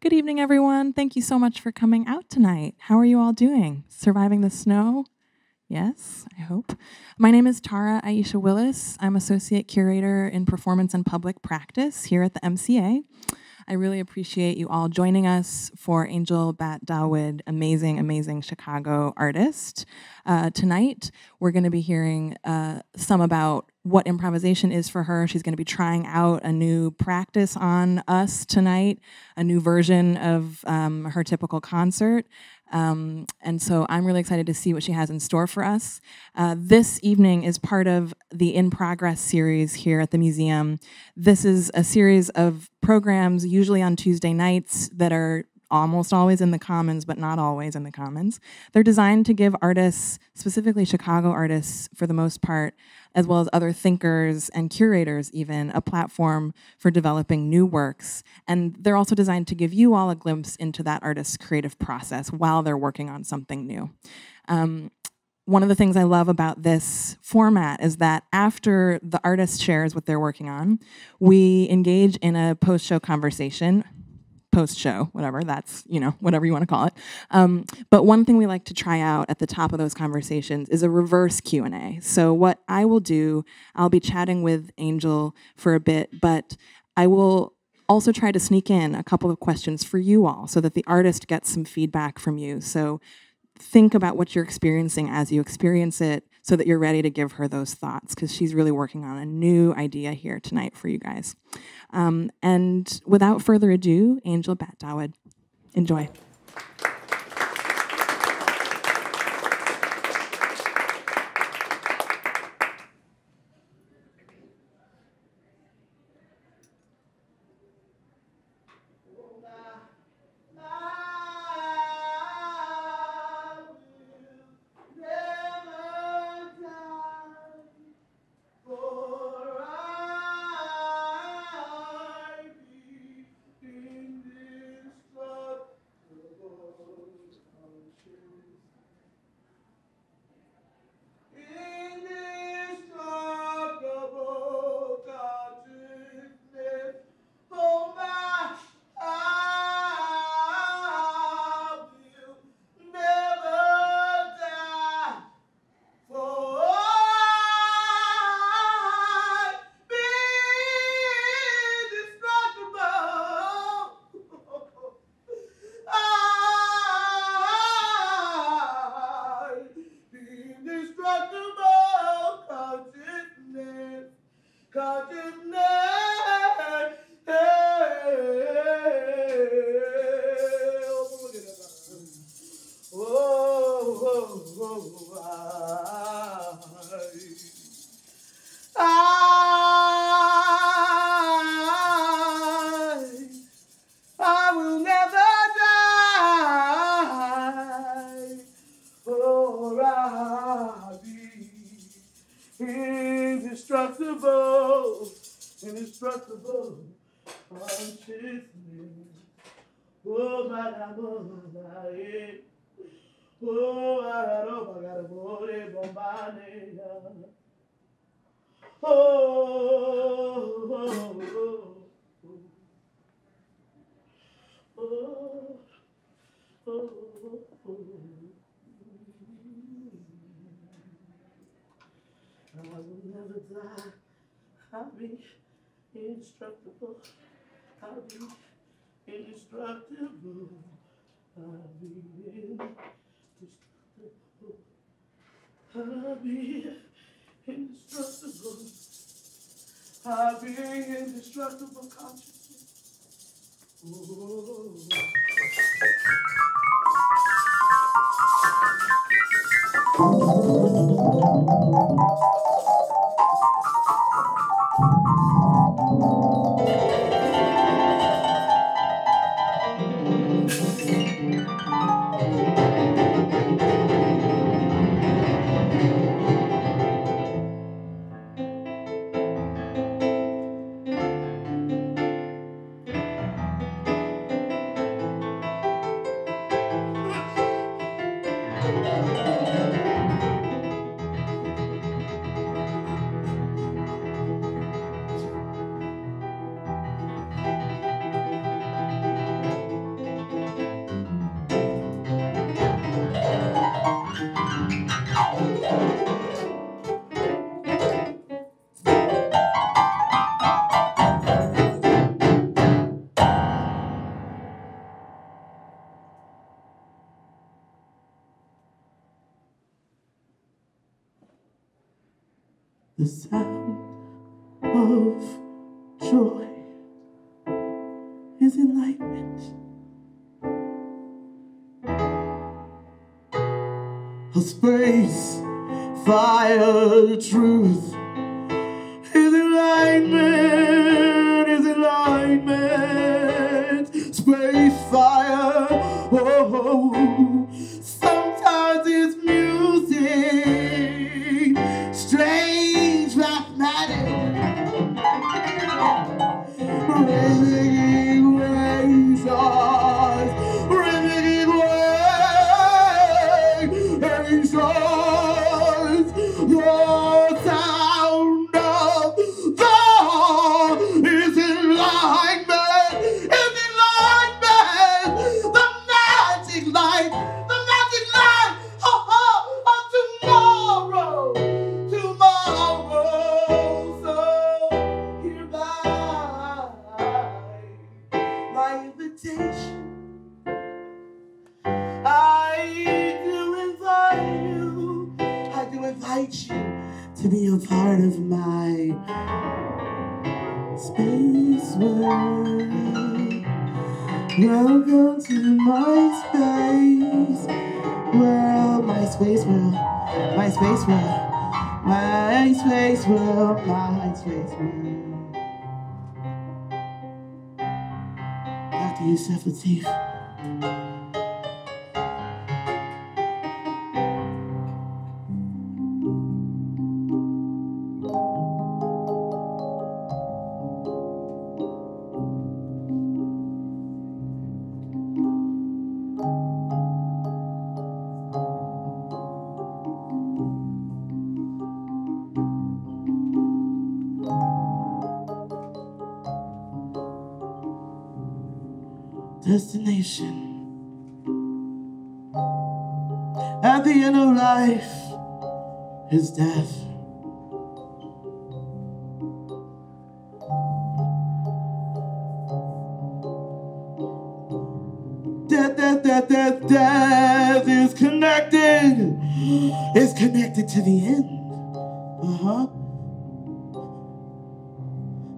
Good evening, everyone. Thank you so much for coming out tonight. How are you all doing? Surviving the snow? Yes, I hope. My name is Tara Aisha Willis. I'm Associate Curator in Performance and Public Practice here at the MCA. I really appreciate you all joining us for Angel Bat Dawid, amazing, amazing Chicago artist. Tonight, we're going to be hearing some about what improvisation is for her. She's going to be trying out a new practice on us tonight, a new version of her typical concert. And so I'm really excited to see what she has in store for us. This evening is part of the In Progress series here at the museum. This is a series of programs, usually on Tuesday nights, that are almost always in the Commons, but not always in the Commons. They're designed to give artists, specifically Chicago artists for the most part, as well as other thinkers and curators even, a platform for developing new works. And they're also designed to give you all a glimpse into that artist's creative process while they're working on something new. One of the things I love about this format is that after the artist shares what they're working on, we engage in a post-show conversation, post-show, whatever, that's, you know, whatever you want to call it. But one thing we like to try out at the top of those conversations is a reverse Q&A. So what I will do, I'll be chatting with Angel for a bit, but I will also try to sneak in a couple of questions for you all so that the artist gets some feedback from you. So think about what you're experiencing as you experience it so that you're ready to give her those thoughts, because she's really working on a new idea here tonight for you guys. And without further ado, Angel Bat Dawid. Enjoy. I'll be indestructible. I'll be indestructible. I'll be indestructible. I'll be indestructible. I'll be indestructible consciousness. Oh. the sound of joy is enlightenment. A space, fire, truth is enlightenment, is enlightenment. Space, fire, oh, sometimes it's music, strange mathematics, rhythmic equations, to be a part of my space world. Welcome to my space world, my space world, my space world, my space world, my space world. Dr. Yusuf Lateef. Destination. At the end of life is death. Death, death, death, death, death is connected. It's connected to the end. Uh-huh.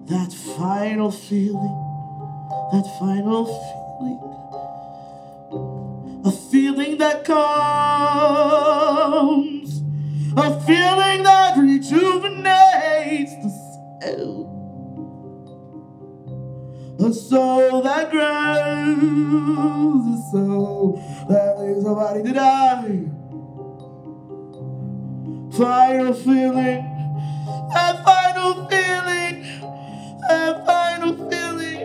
That final feeling. That final feeling. A feeling that comes, a feeling that rejuvenates the soul, a soul that grows, a soul that leaves a body to die. Final feeling, that final feeling, that final feeling.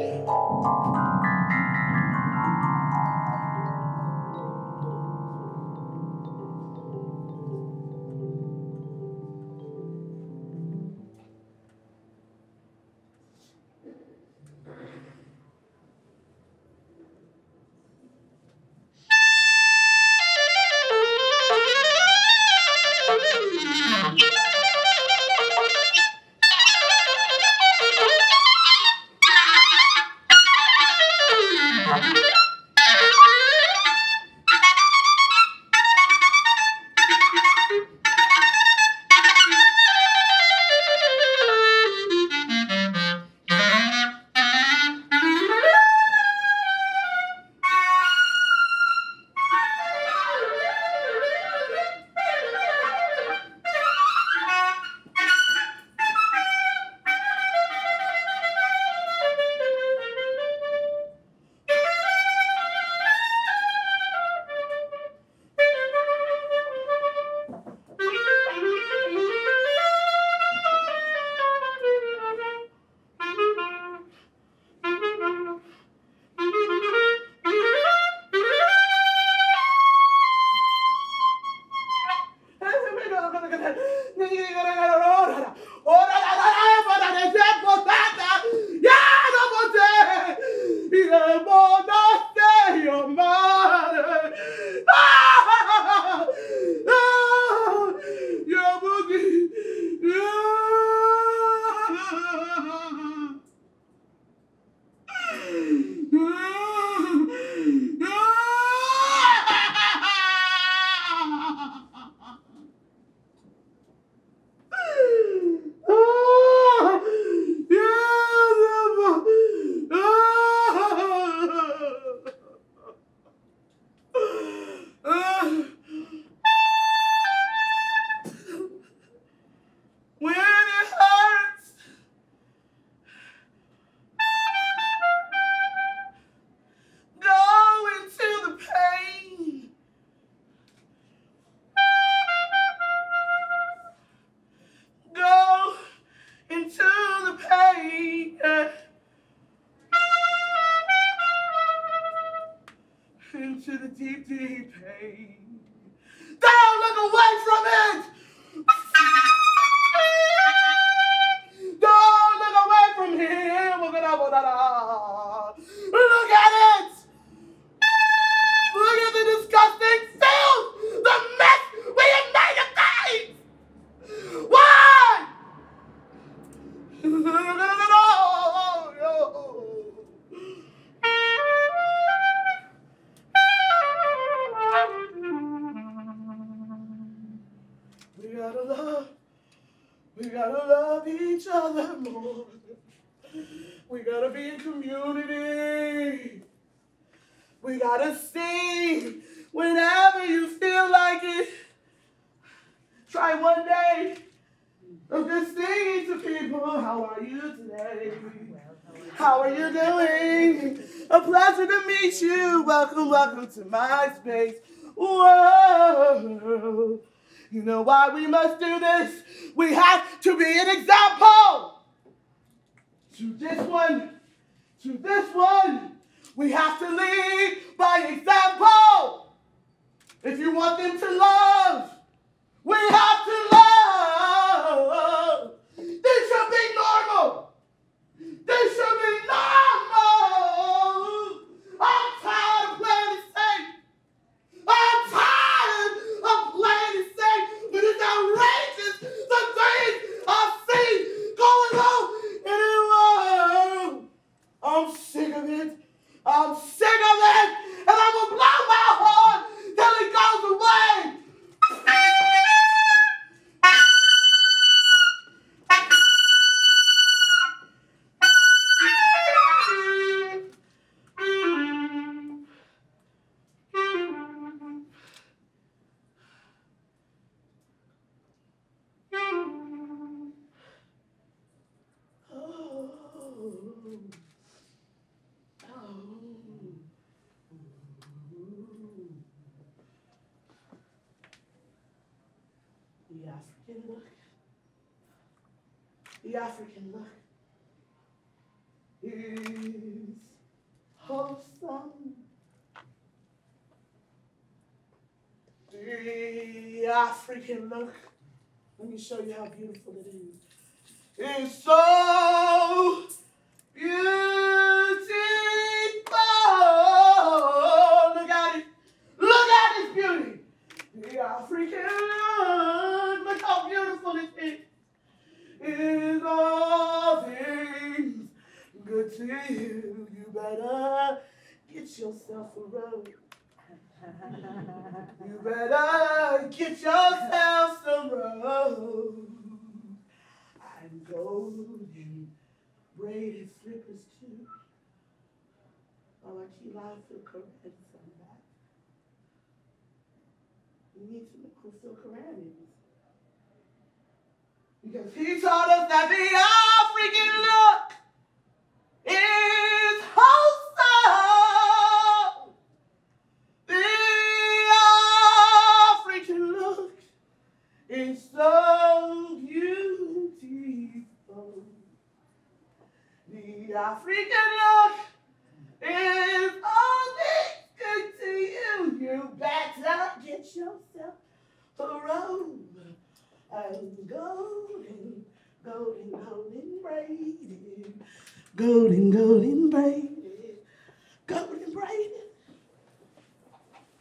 into the deep, deep pain. Don't look away from it! Don't look away from him! Look at it! Look at the disgusting filth! The mess we have made of things! Why? We gotta love each other more. We gotta be in community. We gotta sing whenever you feel like it. Try one day of just singing to people. How are you today? How are you doing? A pleasure to meet you. Welcome, welcome to my space. Whoa. You know why we must do this? We have to be an example to this one, to this one. We have to lead by example. If you want them to love, we have to love. This should be normal. This should be normal. I'm tired of playing it safe. I'm tired of playing it safe. But it's outrageous, the things I've seen going on in the world. I'm sick of it. I'm sick of it, and I will blow my horn till it goes away. The African look is wholesome. The African look, let me show you how beautiful it is. It's so beautiful. Look at its beauty. The African look, look how beautiful it is. Is all things good to you? You better get yourself a robe. You better get yourself some robe. I'm golden braided slippers too. Oh, I keep lying to Quran somebody. You need to look who still Quran is. Because he taught us that the African look is wholesome. The African look is so beautiful. The African look is all good to you. You better get yourself a robe. I'm golden, golden, golden braided, golden, golden braided, golden braided,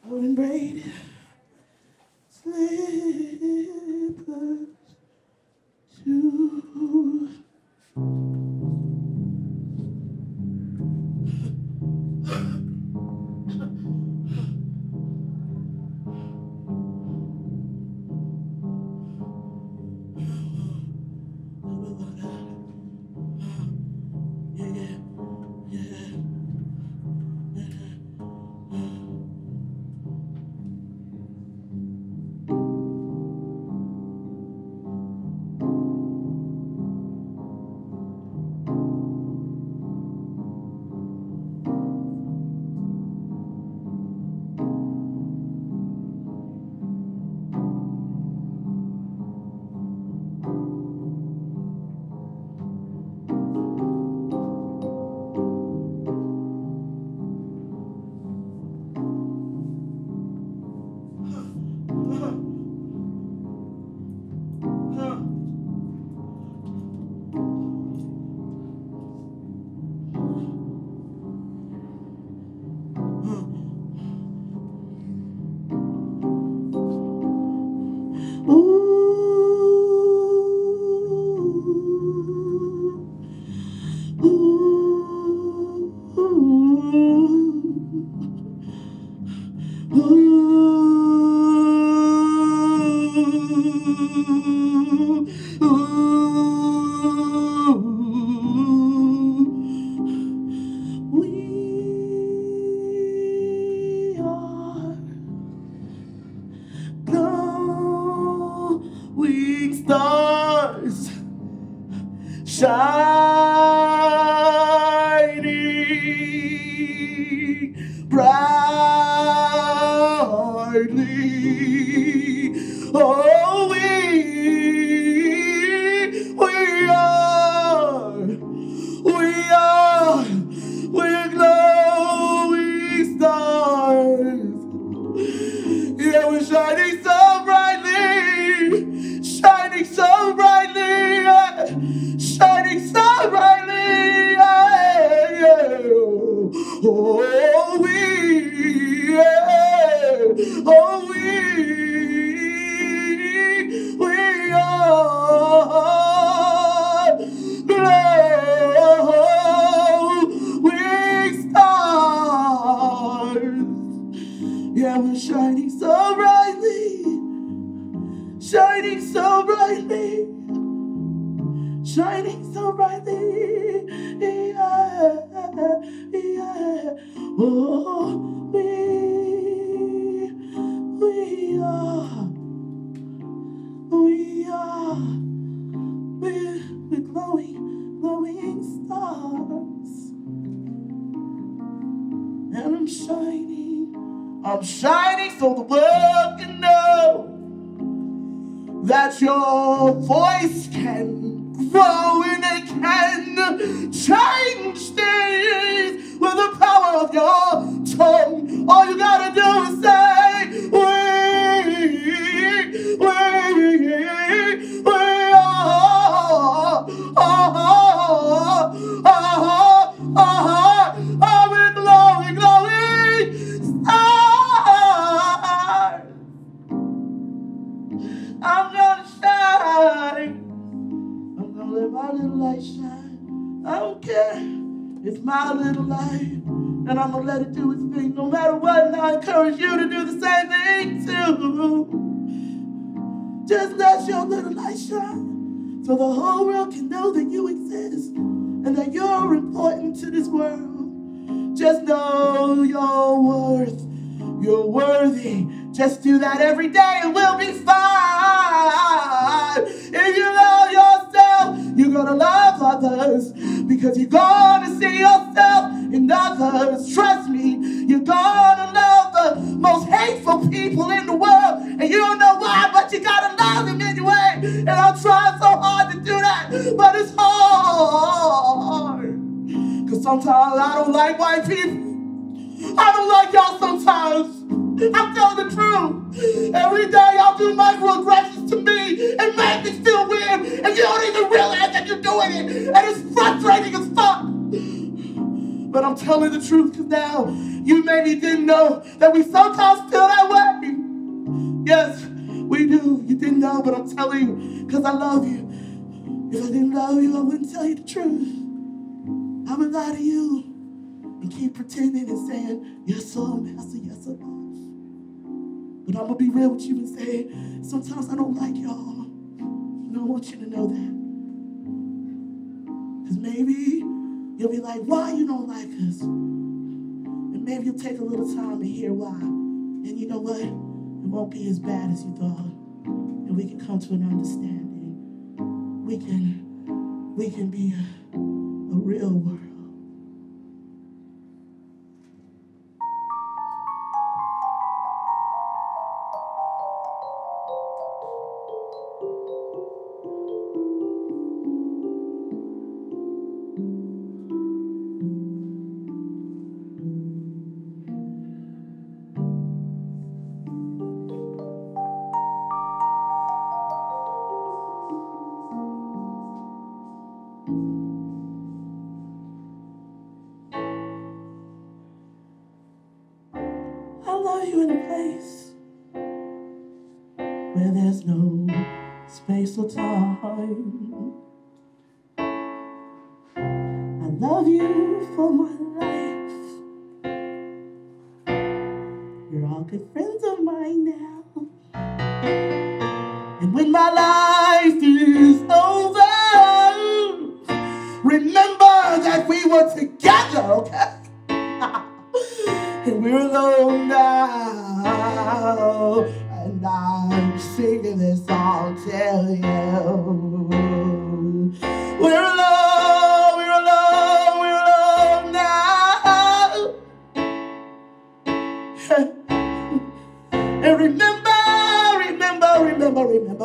golden braided slippers too. shining brightly. Oh, we are glowing stars. Yeah, we're shining so brightly, shining so brightly, yeah. Shining so brightly, yeah, yeah. Oh, we, yeah. Oh, we are glowing stars. Yeah, we're shining so brightly, shining so brightly, shining so brightly, yeah, yeah. Oh, we are glowing, glowing stars. And I'm shining so the world can know that your voice can grow and it can change things with the power of your tongue. All you gotta do is say, we're glowing, glowing stars. I'm gonna shine. Let my little light shine. I don't care. It's my little light, and I'm gonna let it do its thing no matter what. And I encourage you to do the same thing too. Just let your little light shine so the whole world can know that you exist and that you're important to this world. Just know your worth. You're worthy. Just do that every day and we'll be fine. If you love yourself, you're gonna love others, because you're gonna see yourself in others. Trust me, you're gonna love the most hateful people in the world, and you don't know why, but you gotta love them anyway. And I'm trying so hard to do that, but it's hard, because sometimes I don't like white people. I don't like y'all sometimes. I tell the truth. Every day y'all do microaggressions to me and make me feel weird, and you don't even realize that you're doing it, and it's frustrating as fuck. But I'm telling the truth, because now you maybe didn't know that we sometimes feel that way. Yes, we do. You didn't know, but I'm telling you, because I love you. If I didn't love you, I wouldn't tell you the truth. I would lie to you and keep pretending and saying, yes, sir, master, yes, sir. But I'm going to be real with you and say, sometimes I don't like y'all, and I want you to know that. Because maybe you'll be like, why you don't like us? And maybe you'll take a little time to hear why. And you know what? It won't be as bad as you thought. And we can come to an understanding. We can be a real world. I'm singing this song, tell you. alone. We're alone, we're alone, we're alone now. And remember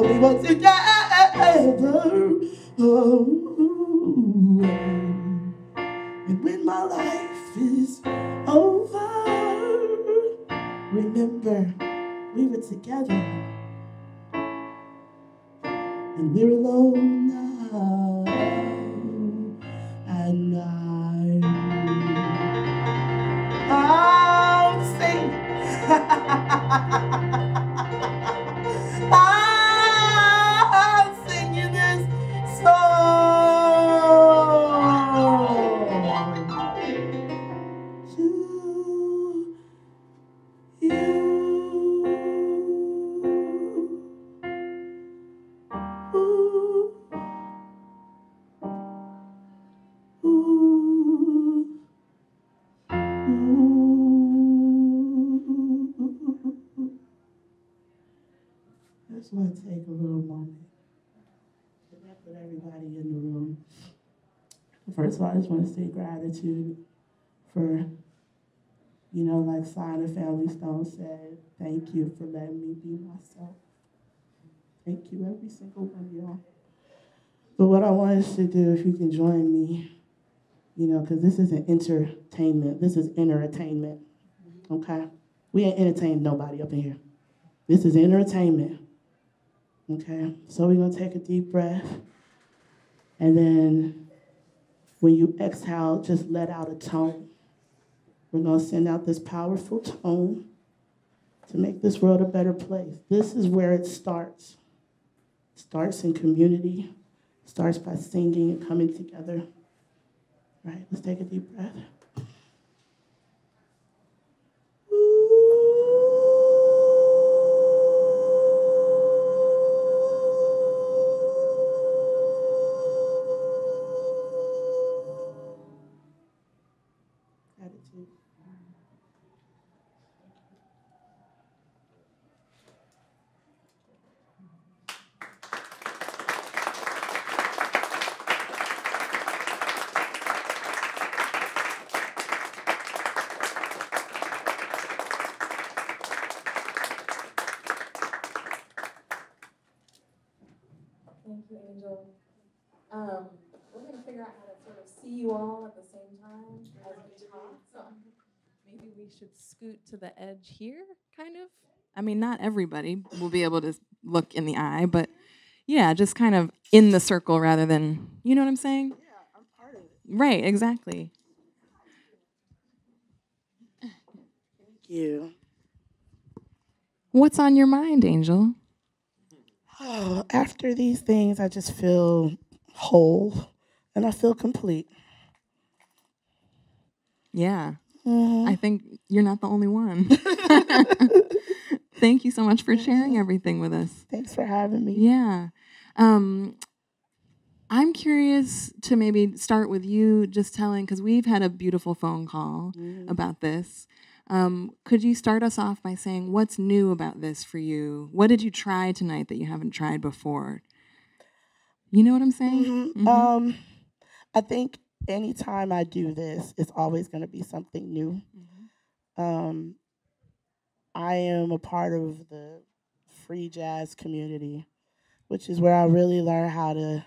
we were together. Oh, and when my life is over, remember we were together. And we're alone now, and I'll sing. I'm singing this song to you. I just want to take a little moment to connect with everybody in the room. First of all, I just want to say gratitude for, you know, like Sina Family Stone said, thank you for letting me be myself. Thank you, every single one of y'all. But what I want us to do, if you can join me, you know, because this isn't entertainment, this is entertainment, okay? We ain't entertained nobody up in here. This is entertainment. Okay, so we're gonna take a deep breath, and then when you exhale, just let out a tone. We're gonna send out this powerful tone to make this world a better place. This is where it starts. It starts in community, it starts by singing and coming together. All right, let's take a deep breath. Should scoot to the edge here, kind of. I mean, not everybody will be able to look in the eye, but yeah, just kind of in the circle rather than, you know what I'm saying? Yeah, I'm part of it. Right, exactly. Thank you. What's on your mind, Angel? Oh, after these things, I just feel whole and I feel complete. Yeah. I think you're not the only one. Thank you so much for sharing everything with us. Thanks for having me. Yeah. I'm curious to maybe start with you just telling, because we've had a beautiful phone call about this. Could you start us off by saying what's new about this for you? What did you try tonight that you haven't tried before? You know what I'm saying? Mm-hmm. I think anytime I do this, it's always going to be something new. Mm-hmm. I am a part of the free jazz community, which is where I really learned how to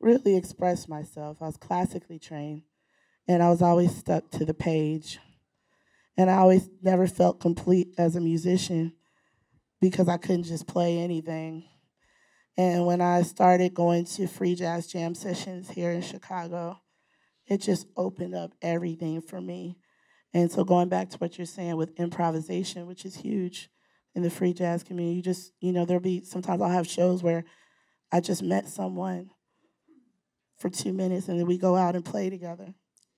really express myself. I was classically trained, and I was always stuck to the page. And I always never felt complete as a musician because I couldn't just play anything. And when I started going to free jazz jam sessions here in Chicago, it just opened up everything for me. And so going back to what you're saying with improvisation, which is huge in the free jazz community, you just, you know, there'll be, sometimes I'll have shows where I just met someone for 2 minutes and then we go out and play together.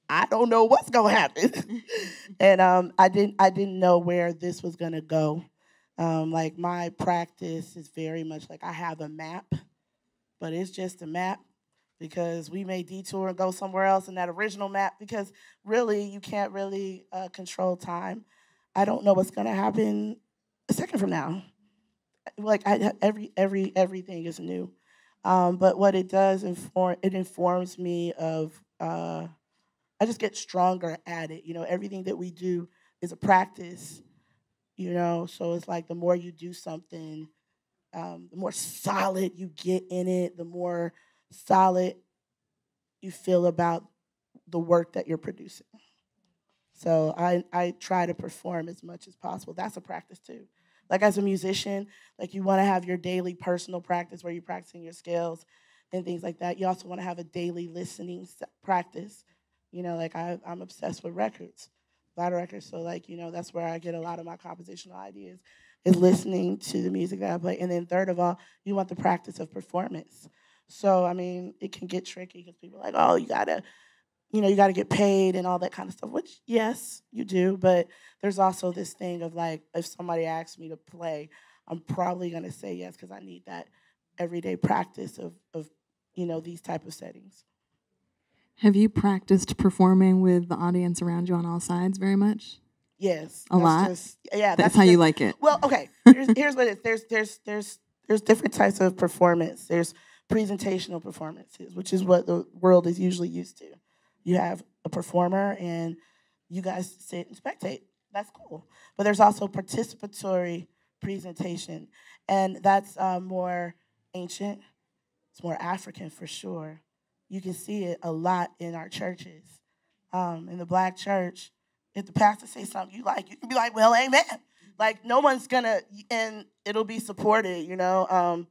I don't know what's gonna happen. And I didn't know where this was gonna go. Like my practice is very much like I have a map, but it's just a map, because we may detour and go somewhere else in that original map, because really, you can't really control time. I don't know what's gonna happen a second from now. Like everything is new. But what it does, it informs me of, I just get stronger at it. You know, everything that we do is a practice, you know, so it's like the more you do something, the more solid you get in it, the more solid you feel about the work that you're producing. So I try to perform as much as possible. That's a practice too. Like as a musician, like you wanna have your daily personal practice where you're practicing your scales and things like that. You also wanna have a daily listening practice. You know, like I'm obsessed with records, a lot of records. So like, you know, that's where I get a lot of my compositional ideas, is listening to the music that I play. And then third of all, you want the practice of performance. So, I mean, it can get tricky because people are like, oh, you gotta get paid and all that kind of stuff, which, yes, you do, but there's also this thing of like, if somebody asks me to play, I'm probably gonna say yes because I need that everyday practice of you know, these type of settings. Have you practiced performing with the audience around you on all sides very much? Yes. A lot? Just, yeah. That's how you like it? Well, okay, here's what it is. There's different types of performance. There's presentational performances, which is what the world is usually used to. You have a performer and you guys sit and spectate. That's cool. But there's also participatory presentation. And that's more ancient. It's more African for sure. You can see it a lot in our churches. In the black church, if the pastor says something you like, you can be like, well, amen. Like no one's gonna, and it'll be supported, you know.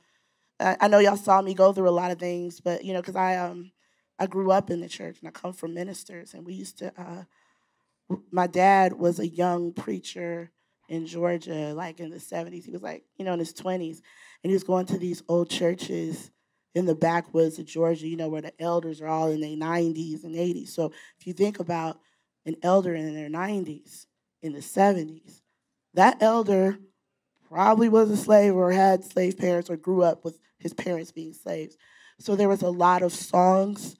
I know y'all saw me go through a lot of things, but you know, cause I grew up in the church and I come from ministers, and we used to, my dad was a young preacher in Georgia, like in the 70s. He was like, you know, in his 20s, and he was going to these old churches in the backwoods of Georgia, you know, where the elders are all in their 90s and 80s. So if you think about an elder in their 90s, in the 70s, that elder probably was a slave or had slave parents or grew up with his parents being slaves. So there was a lot of songs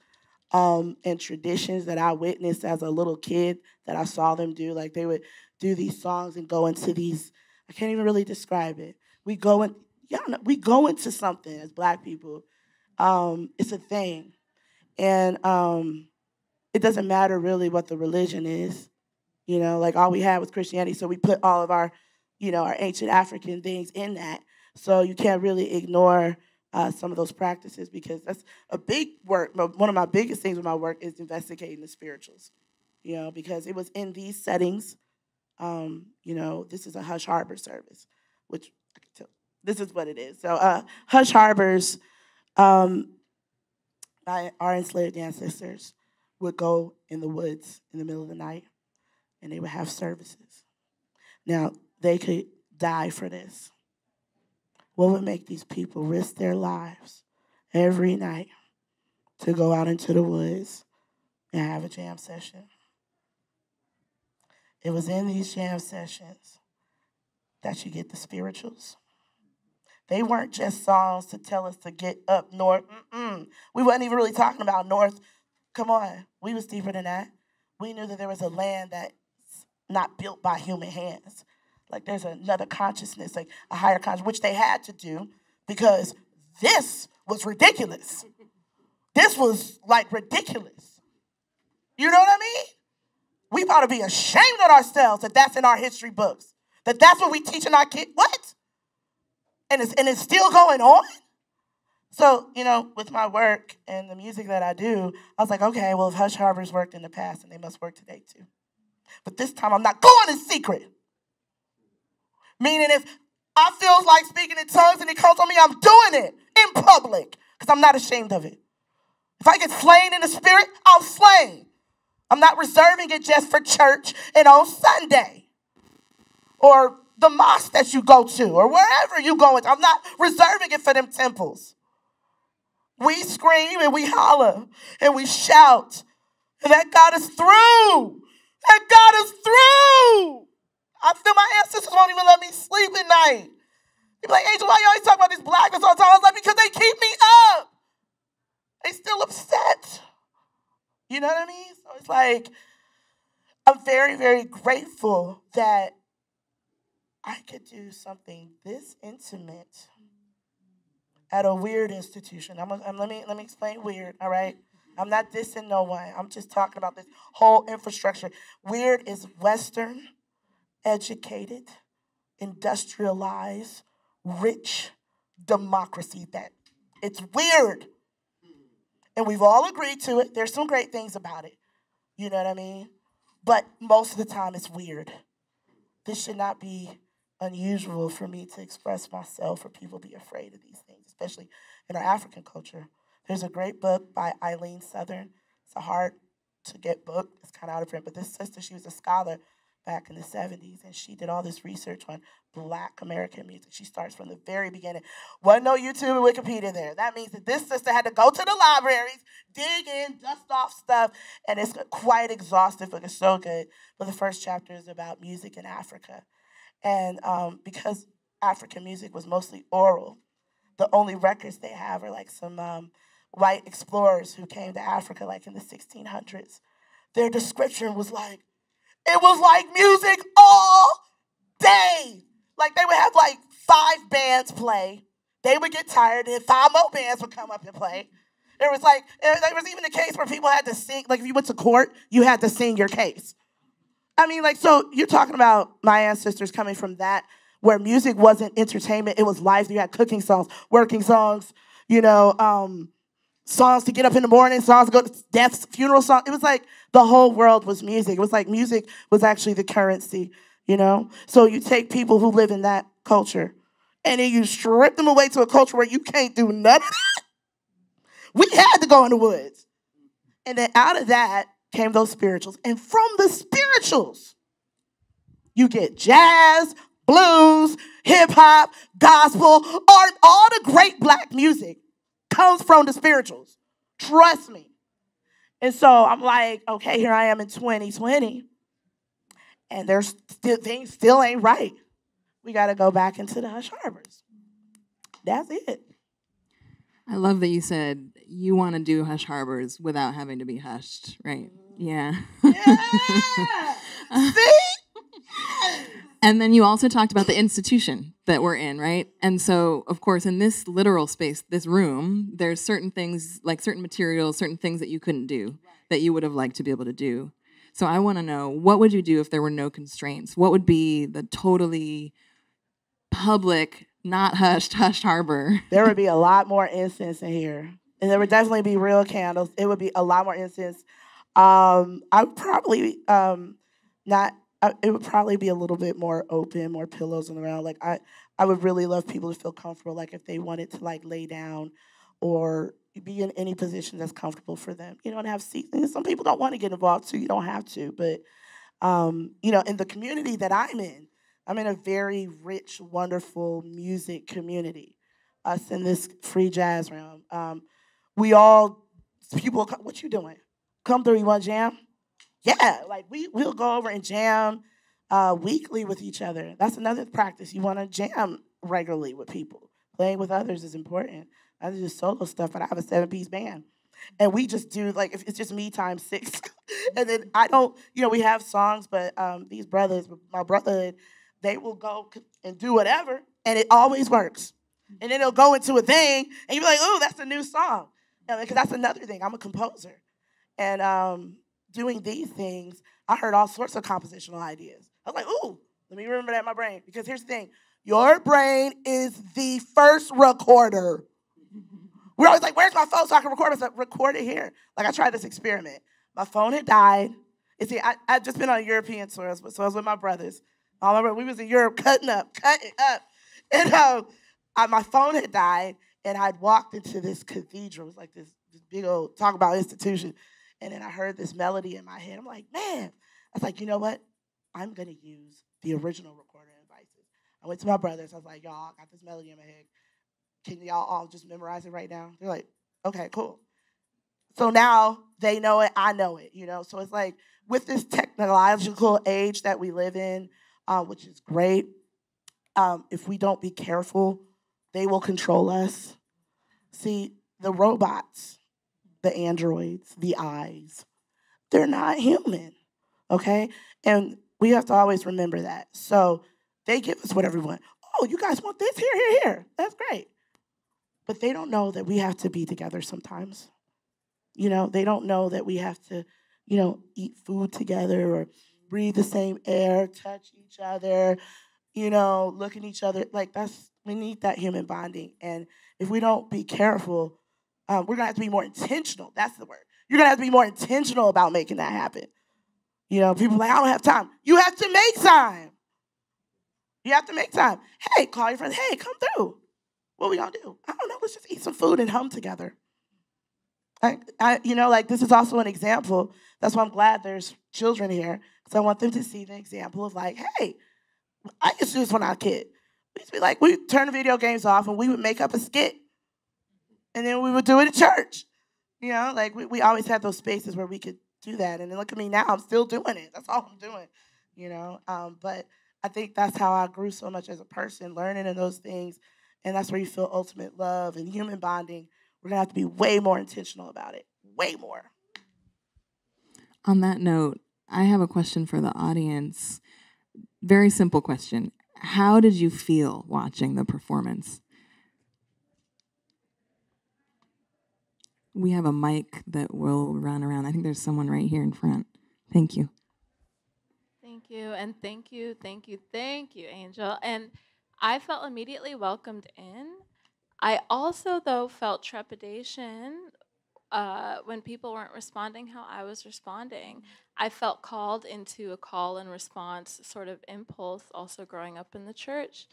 and traditions that I witnessed as a little kid that I saw them do. Like they would do these songs and go into these, I can't even really describe it. We go into something as black people. It's a thing. And it doesn't matter really what the religion is. You know, like all we had was Christianity. So we put all of our, you know, our ancient African things in that. So you can't really ignore some of those practices, because that's a big work. One of my biggest things with my work is investigating the spirituals, you know, because it was in these settings. You know, this is a Hush Harbors service, which this is what it is. So Hush Harbors, our enslaved ancestors would go in the woods in the middle of the night, and they would have services. Now, they could die for this. What would make these people risk their lives every night to go out into the woods and have a jam session? It was in these jam sessions that you get the spirituals. They weren't just songs to tell us to get up north. Mm-mm. We weren't even really talking about north. Come on, we was deeper than that. We knew that there was a land that's not built by human hands. Like there's another consciousness, like a higher consciousness, which they had to do because this was ridiculous. This was like ridiculous. You know what I mean? We ought to be ashamed of ourselves that that's in our history books, that that's what we teaching our kids. What? And it's still going on? So, you know, with my work and the music that I do, I was like, okay, well, if Hush Harbors worked in the past, and they must work today too. But this time I'm not going in secret. Meaning if I feel like speaking in tongues and it comes on me, I'm doing it in public because I'm not ashamed of it. If I get slain in the spirit, I'm slain. I'm not reserving it just for church and on Sunday or the mosque that you go to or wherever you go. I'm not reserving it for them temples. We scream and we holler and we shout. And that got us through. That got us through. I feel my ancestors won't even let me sleep at night. They be like, Angel, why you always talk about these blackness all the time? I was like, because they keep me up. They still upset. You know what I mean? So it's like, I'm very, very grateful that I could do something this intimate at a weird institution. Let me explain weird, all right? I'm not dissing no one. I'm just talking about this whole infrastructure. Weird is Western, educated, industrialized, rich democracy. That it's weird. And we've all agreed to it. There's some great things about it. You know what I mean? But most of the time it's weird. This should not be unusual for me to express myself or people be afraid of these things, especially in our African culture. There's a great book by Eileen Southern. It's a hard to get book. It's kind of out of print. But this sister, she was a scholar back in the 70s, and she did all this research on Black American music. She starts from the very beginning. Wasn't no YouTube and Wikipedia there. That means that this sister had to go to the libraries, dig in, dust off stuff, and it's quite exhaustive, but it's so good. But the first chapter is about music in Africa. And because African music was mostly oral, the only records they have are like some white explorers who came to Africa like in the 1600s. Their description was like, it was like music all day. Like they would have like 5 bands play. They would get tired and 5 more bands would come up and play. It was like, there was even a case where people had to sing, like if you went to court, you had to sing your case. I mean, like, so you're talking about my ancestors coming from that where music wasn't entertainment, it was life. You had cooking songs, working songs, you know, songs to get up in the morning, songs to go to deaths, funeral songs. It was like the whole world was music. It was like music was actually the currency, you know? So you take people who live in that culture and then you strip them away to a culture where you can't do none of that. We had to go in the woods. And then out of that came those spirituals. And from the spirituals, you get jazz, blues, hip hop, gospel, art, all the great Black music. Comes from the spirituals. Trust me. And so I'm like, okay, here I am in 2020. And there's things still ain't right. We got to go back into the Hush Harbors. That's it. I love that you said you want to do Hush Harbors without having to be hushed, right? Yeah. Yeah. See? And then you also talked about the institution that we're in, right? And so, of course, in this literal space, this room, there's certain things, like certain materials, certain things that you couldn't do that you would have liked to be able to do. So I want to know, what would you do if there were no constraints? What would be the totally public, not hushed, hushed harbor? There would be a lot more incense in here. And there would definitely be real candles. It would be a lot more incense. I would probably not... it would probably be a little bit more open, more pillows on the ground. Like I would really love people to feel comfortable, like if they wanted to like lay down or be in any position that's comfortable for them. You know, and have seats. And some people don't want to get involved too. You don't have to. But, you know, in the community that I'm in a very rich, wonderful music community. Us in this free jazz realm. We all, people, what you doing? Come through, you want to jam? Yeah, like we'll go over and jam weekly with each other. That's another practice. You want to jam regularly with people. Playing with others is important. I do solo stuff, but I have a 7-piece band. And we just do, like, if it's just me times 6. And then I don't, you know, we have songs, but these brothers, my brotherhood, they will go and do whatever, and it always works. And then it'll go into a thing, and you'll be like, ooh, that's a new song. Because that's another thing. I'm a composer. And... doing these things, I heard all sorts of compositional ideas. I was like, ooh, let me remember that in my brain. Because here's the thing. Your brain is the first recorder. We're always like, where's my phone so I can record myself? Record it here. Like, I tried this experiment. My phone had died. And see, I'd just been on European tours, so I was with my brothers. I remember we was in Europe cutting up. And my phone had died, and I'd walked into this cathedral. It was like this big old, talk about institution. And then I heard this melody in my head. I'm like, man. I was like, you know what? I'm going to use the original recorder devices. I went to my brothers. I was like, y'all, I got this melody in my head. Can y'all all just memorize it right now? They're like, okay, cool. So now they know it. I know it, you know? So it's like with this technological age that we live in, which is great, if we don't be careful, they will control us. See, the robots... the androids, the eyes, they're not human, okay? And we have to always remember that. So they give us whatever we want. Oh, you guys want this? Here, here, here. That's great. But they don't know that we have to be together sometimes. You know, they don't know that we have to, you know, eat food together or breathe the same air, touch each other, you know, look at each other. Like, that's, we need that human bonding. And if we don't be careful, we're going to have to be more intentional. That's the word. You're going to have to be more intentional about making that happen. You know, people are like, I don't have time. You have to make time. You have to make time. Hey, call your friends. Hey, come through. What are we going to do? I don't know. Let's just eat some food and hum together. You know, like, this is also an example. That's why I'm glad there's children here, because I want them to see the example of, like, hey, I used to do this when I was a kid. We used to be like, we turn the video games off, and we would make up a skit, and then we would do it at church. You know, like, we always had those spaces where we could do that, and then look at me now. I'm still doing it. That's all I'm doing, you know. But I think that's how I grew so much as a person, learning in those things, and that's where you feel ultimate love and human bonding. We're going to have to be way more intentional about it, way more. On that note, I have a question for the audience. Very simple question. How did you feel watching the performance? We have a mic that will run around. I think there's someone right here in front. Thank you. Thank you, and thank you, Angel. And I felt immediately welcomed in. I also, though, felt trepidation when people weren't responding how I was responding. I felt called into a call and response sort of impulse, also growing up in the church,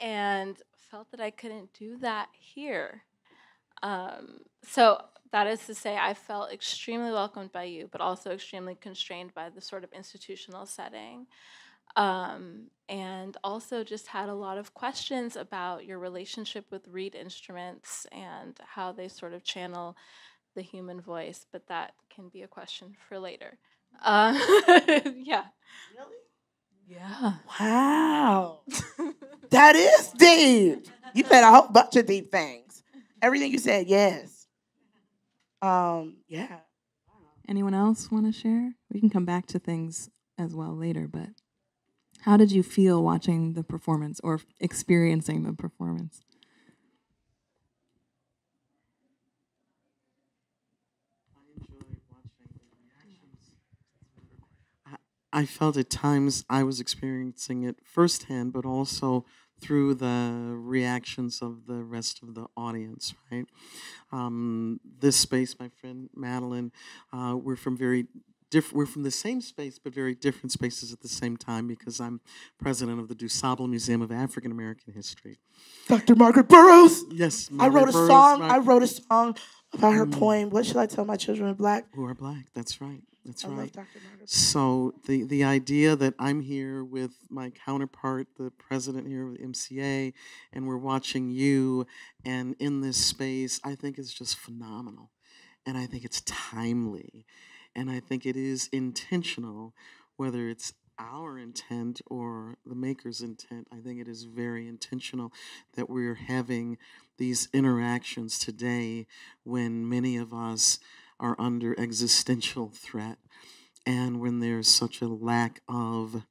and felt that I couldn't do that here. So that is to say, I felt extremely welcomed by you, but also extremely constrained by the sort of institutional setting. And also just had a lot of questions about your relationship with reed instruments and how they sort of channel the human voice, but that can be a question for later. Yeah. Really? Yeah. Wow. That is deep. You said a whole bunch of deep things. Everything you said, yes. Yeah. Anyone else want to share? We can come back to things as well later, but... How did you feel watching the performance or experiencing the performance? I enjoyed watching the reactions. I felt at times I was experiencing it firsthand, but also through the reactions of the rest of the audience, right? This space, my friend Madeline, we're from the same space, but very different spaces at the same time, because I'm president of the DuSable Museum of African American History. Dr. Margaret Burroughs. Yes, Margaret Burroughs. I wrote a song about her poem. What should I tell my children are black? Who are black? That's right. That's right. I love Dr. Margaret. So the idea that I'm here with my counterpart, the president here of the MCA, and we're watching you and in this space, I think is just phenomenal, and I think it's timely. And I think it is intentional, whether it's our intent or the maker's intent. I think it is very intentional that we're having these interactions today when many of us are under existential threat and when there's such a lack of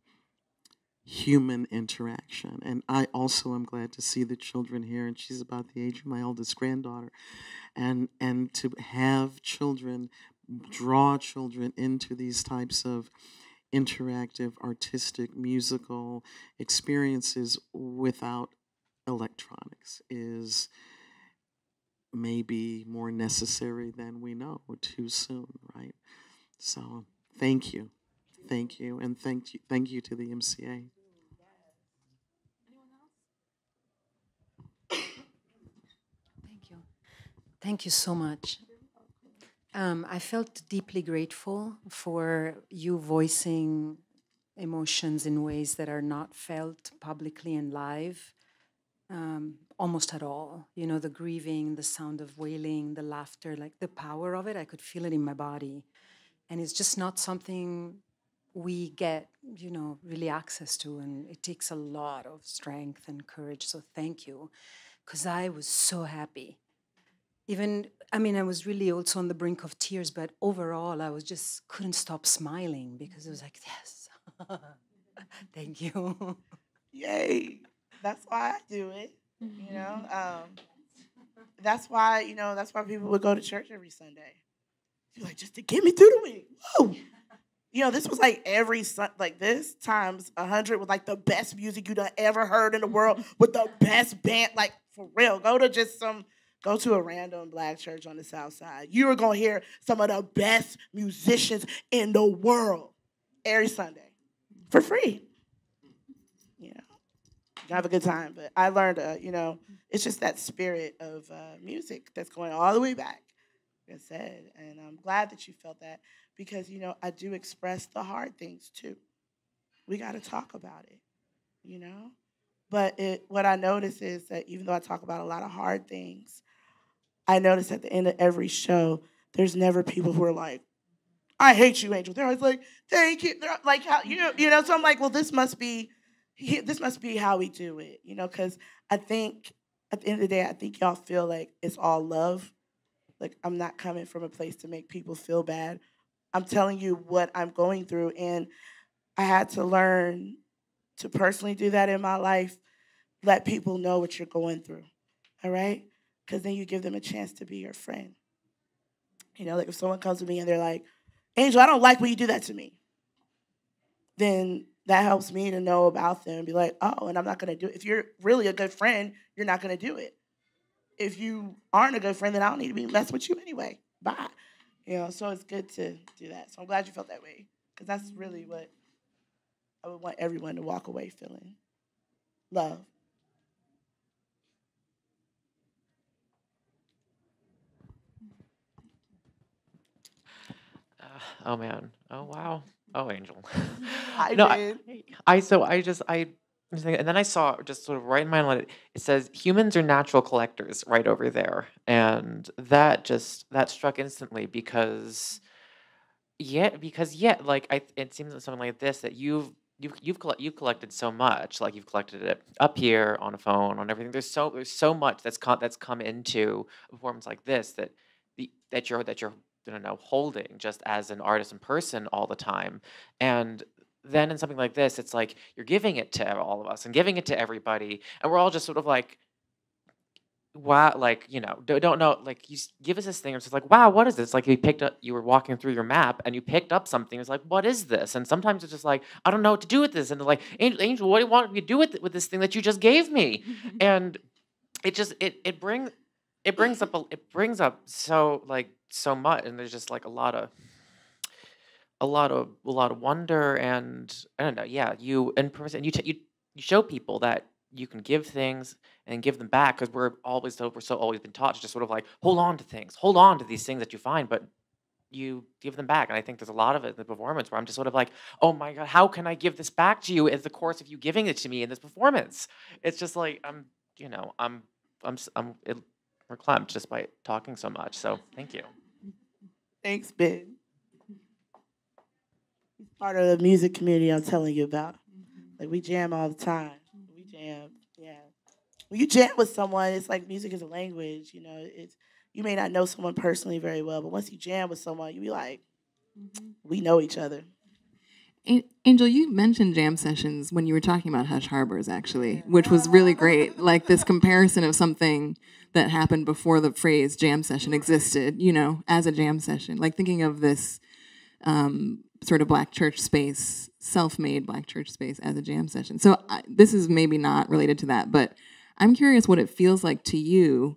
human interaction. And I also am glad to see the children here, and she's about the age of my oldest granddaughter. And to have children... draw children into these types of interactive, artistic, musical experiences without electronics is maybe more necessary than we know too soon, right? So thank you. Thank you, and thank you to the MCA. Thank you. Thank you so much. I felt deeply grateful for you voicing emotions in ways that are not felt publicly and live, almost at all. You know, the grieving, the sound of wailing, the laughter, like the power of it, I could feel it in my body. And it's just not something we get, you know, really access to, and it takes a lot of strength and courage, so thank you, because I was so happy. Even, I mean, I was really also on the brink of tears, but overall, I was just couldn't stop smiling because it was like, yes, thank you. Yay. That's why I do it, you know? that's why, you know, that's why people would go to church every Sunday. You're like, just to get me through the week. Woo! You know, this was like every Sunday, like this times 100 with like the best music you'd ever heard in the world with the best band, like for real. Go to a random black church on the South Side. You are gonna hear some of the best musicians in the world every Sunday for free. You know, have a good time. But I learned, you know, it's just that spirit of music that's going all the way back, like I said. And I'm glad that you felt that because, you know, I do express the hard things too. We got to talk about it, you know. But what I notice is that even though I talk about a lot of hard things, I notice at the end of every show, there's never people who are like, I hate you, Angel. They're always like, thank you. They're like, how, you know. So I'm like, well, this must be how we do it, you know. Because I think at the end of the day, I think y'all feel like it's all love. Like I'm not coming from a place to make people feel bad. I'm telling you what I'm going through, and I had to learn to personally do that in my life. Let people know what you're going through, all right? Because then you give them a chance to be your friend. You know, like if someone comes to me and they're like, Angel, I don't like when you do that to me. Then that helps me to know about them and be like, oh, and I'm not going to do it. If you're really a good friend, you're not going to do it. If you aren't a good friend, then I don't need to be messed with you anyway. Bye. You know, so it's good to do that. So I'm glad you felt that way because that's really what I would want everyone to walk away feeling. Love. Oh man! Oh wow! Oh Angel! And then I saw just sort of right in my line. It says humans are natural collectors right over there, and that struck instantly because, it seems like something like this that you've collected so much, like you've collected it up here on a phone on everything. There's so much that's come into a performance like this that you're holding just as an artist in person all the time. And then in something like this, it's like you're giving it to all of us and giving it to everybody. And we're all just sort of like, wow, like, you know, don't know, like you give us this thing. It's just like, wow, what is this? Like you were walking through your map and you picked up something. It's like, what is this? And sometimes it's just like, I don't know what to do with this. And they're like, Angel, what do you want me to do with this thing that you just gave me? And it just, it brings up so much, and there's just like a lot of wonder, and I don't know, yeah, you in person, you show people that you can give things and give them back, because we're always been taught to just sort of like hold on to these things that you find, but you give them back. And I think there's a lot of it in the performance where I'm just sort of like, oh my God, how can I give this back to you in the course of you giving it to me in this performance? It's just like we're clamped just by talking so much. So thank you. Thanks, Ben. He's part of the music community I'm telling you about. Like we jam all the time. We jam, yeah. When you jam with someone, it's like music is a language, you know. You may not know someone personally very well, but once you jam with someone, you be like, we know each other. Angel, you mentioned jam sessions when you were talking about Hush Harbors, actually, which was really great. Like this comparison of something that happened before the phrase jam session existed, you know, as a jam session. Like thinking of this sort of black church space, self-made black church space as a jam session. So this is maybe not related to that, but I'm curious what it feels like to you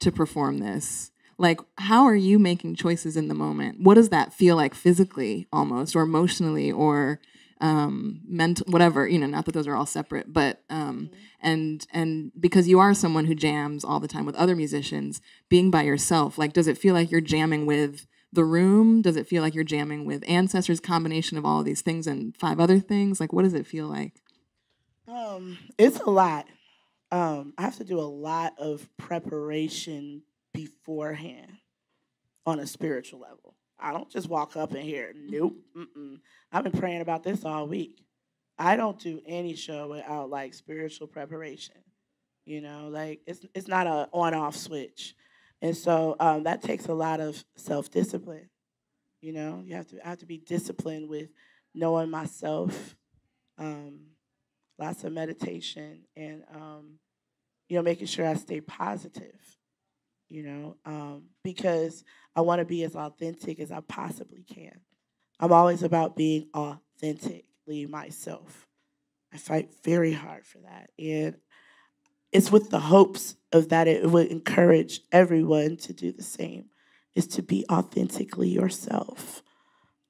to perform this. Like, how are you making choices in the moment? What does that feel like physically, almost, or emotionally, or mental, whatever? You know, not that those are all separate, but and because you are someone who jams all the time with other musicians, being by yourself, like, does it feel like you're jamming with the room? Does it feel like you're jamming with ancestors? Combination of all of these things and 5 other things. Like, what does it feel like? It's a lot. I have to do a lot of preparation beforehand on a spiritual level. I don't just walk up in here. Nope. Mm-mm. I've been praying about this all week. I don't do any show without like spiritual preparation. You know, like it's not a on-off switch. And so that takes a lot of self-discipline. You know, I have to be disciplined with knowing myself. Lots of meditation and you know, making sure I stay positive. you know, because I want to be as authentic as I possibly can. I'm always about being authentically myself. I fight very hard for that. And it's with the hopes of that it would encourage everyone to do the same, is to be authentically yourself.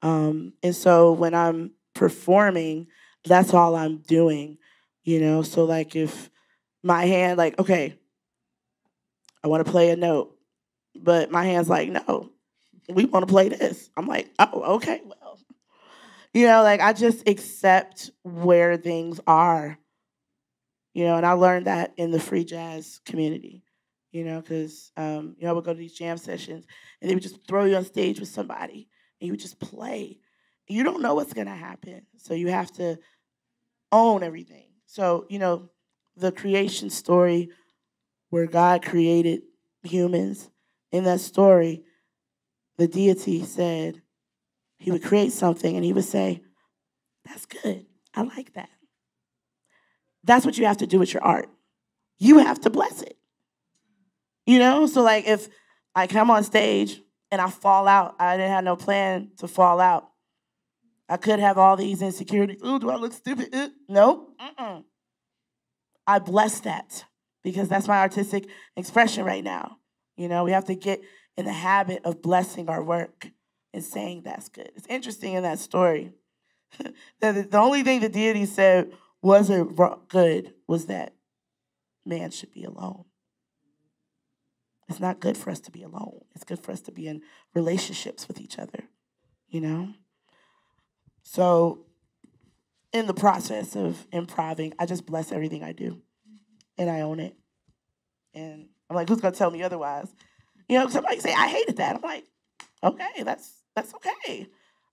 And so when I'm performing, that's all I'm doing, you know? So like if my hand, like, okay, I want to play a note, but my hand's like, no, we want to play this. I'm like, oh, okay, well. You know, like I just accept where things are, you know, and I learned that in the free jazz community, you know, because, you know, I would go to these jam sessions and they would just throw you on stage with somebody and you would just play. You don't know what's going to happen, so you have to own everything. So, you know, the creation story where God created humans, in that story, the deity said he would create something and he would say, that's good, I like that. That's what you have to do with your art. You have to bless it, you know? So like if I come on stage and I fall out, I didn't have no plan to fall out. I could have all these insecurities. Ooh, do I look stupid? No, I bless that, because that's my artistic expression right now. You know, we have to get in the habit of blessing our work and saying that's good. It's interesting in that story that the only thing the deity said wasn't good was that man should be alone. It's not good for us to be alone. It's good for us to be in relationships with each other, you know? So in the process of improvising, I just bless everything I do. And I own it. And I'm like, who's going to tell me otherwise? You know, somebody say, I hated that. I'm like, okay, that's okay.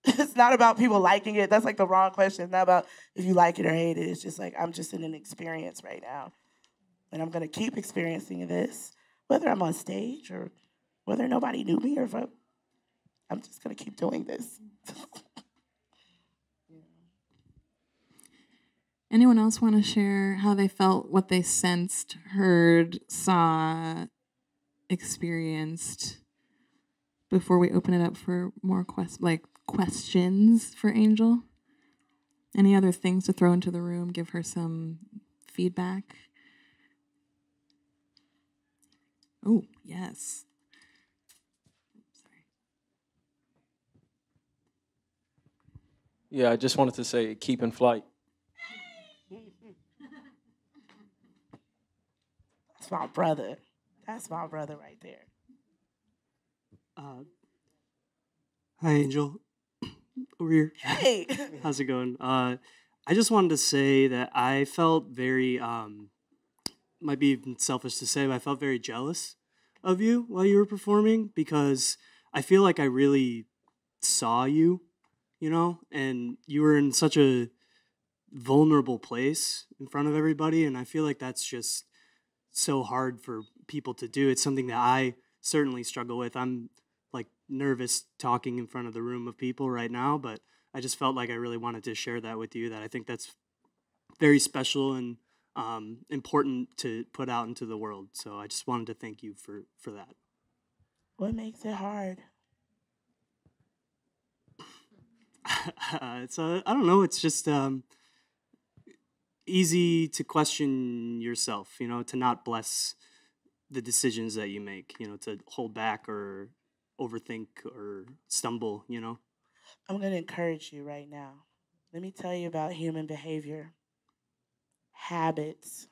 It's not about people liking it. That's like the wrong question. It's not about if you like it or hate it. It's just like, I'm just in an experience right now. And I'm going to keep experiencing this, whether I'm on stage or whether nobody knew me or if I'm just going to keep doing this. Anyone else want to share how they felt, what they sensed, heard, saw, experienced before we open it up for more questions for Angel? Any other things to throw into the room, give her some feedback? Oh, yes. Yeah, I just wanted to say keep in flight. My brother. That's my brother right there. Hi, Angel. Over here. Hey. How's it going? I just wanted to say that I felt very, might be even selfish to say, but I felt very jealous of you while you were performing, because I feel like I really saw you, you know, and you were in such a vulnerable place in front of everybody, and I feel like that's just so hard for people to do. It's something that I certainly struggle with. I'm like nervous talking in front of the room of people right now, but I just felt like I really wanted to share that with you, that I think that's very special and important to put out into the world. So I just wanted to thank you for that. What makes it hard? I don't know, it's just, easy to question yourself, you know, to not bless the decisions that you make, you know, to hold back or overthink or stumble, you know. I'm going to encourage you right now. Let me tell you about human behavior, habits.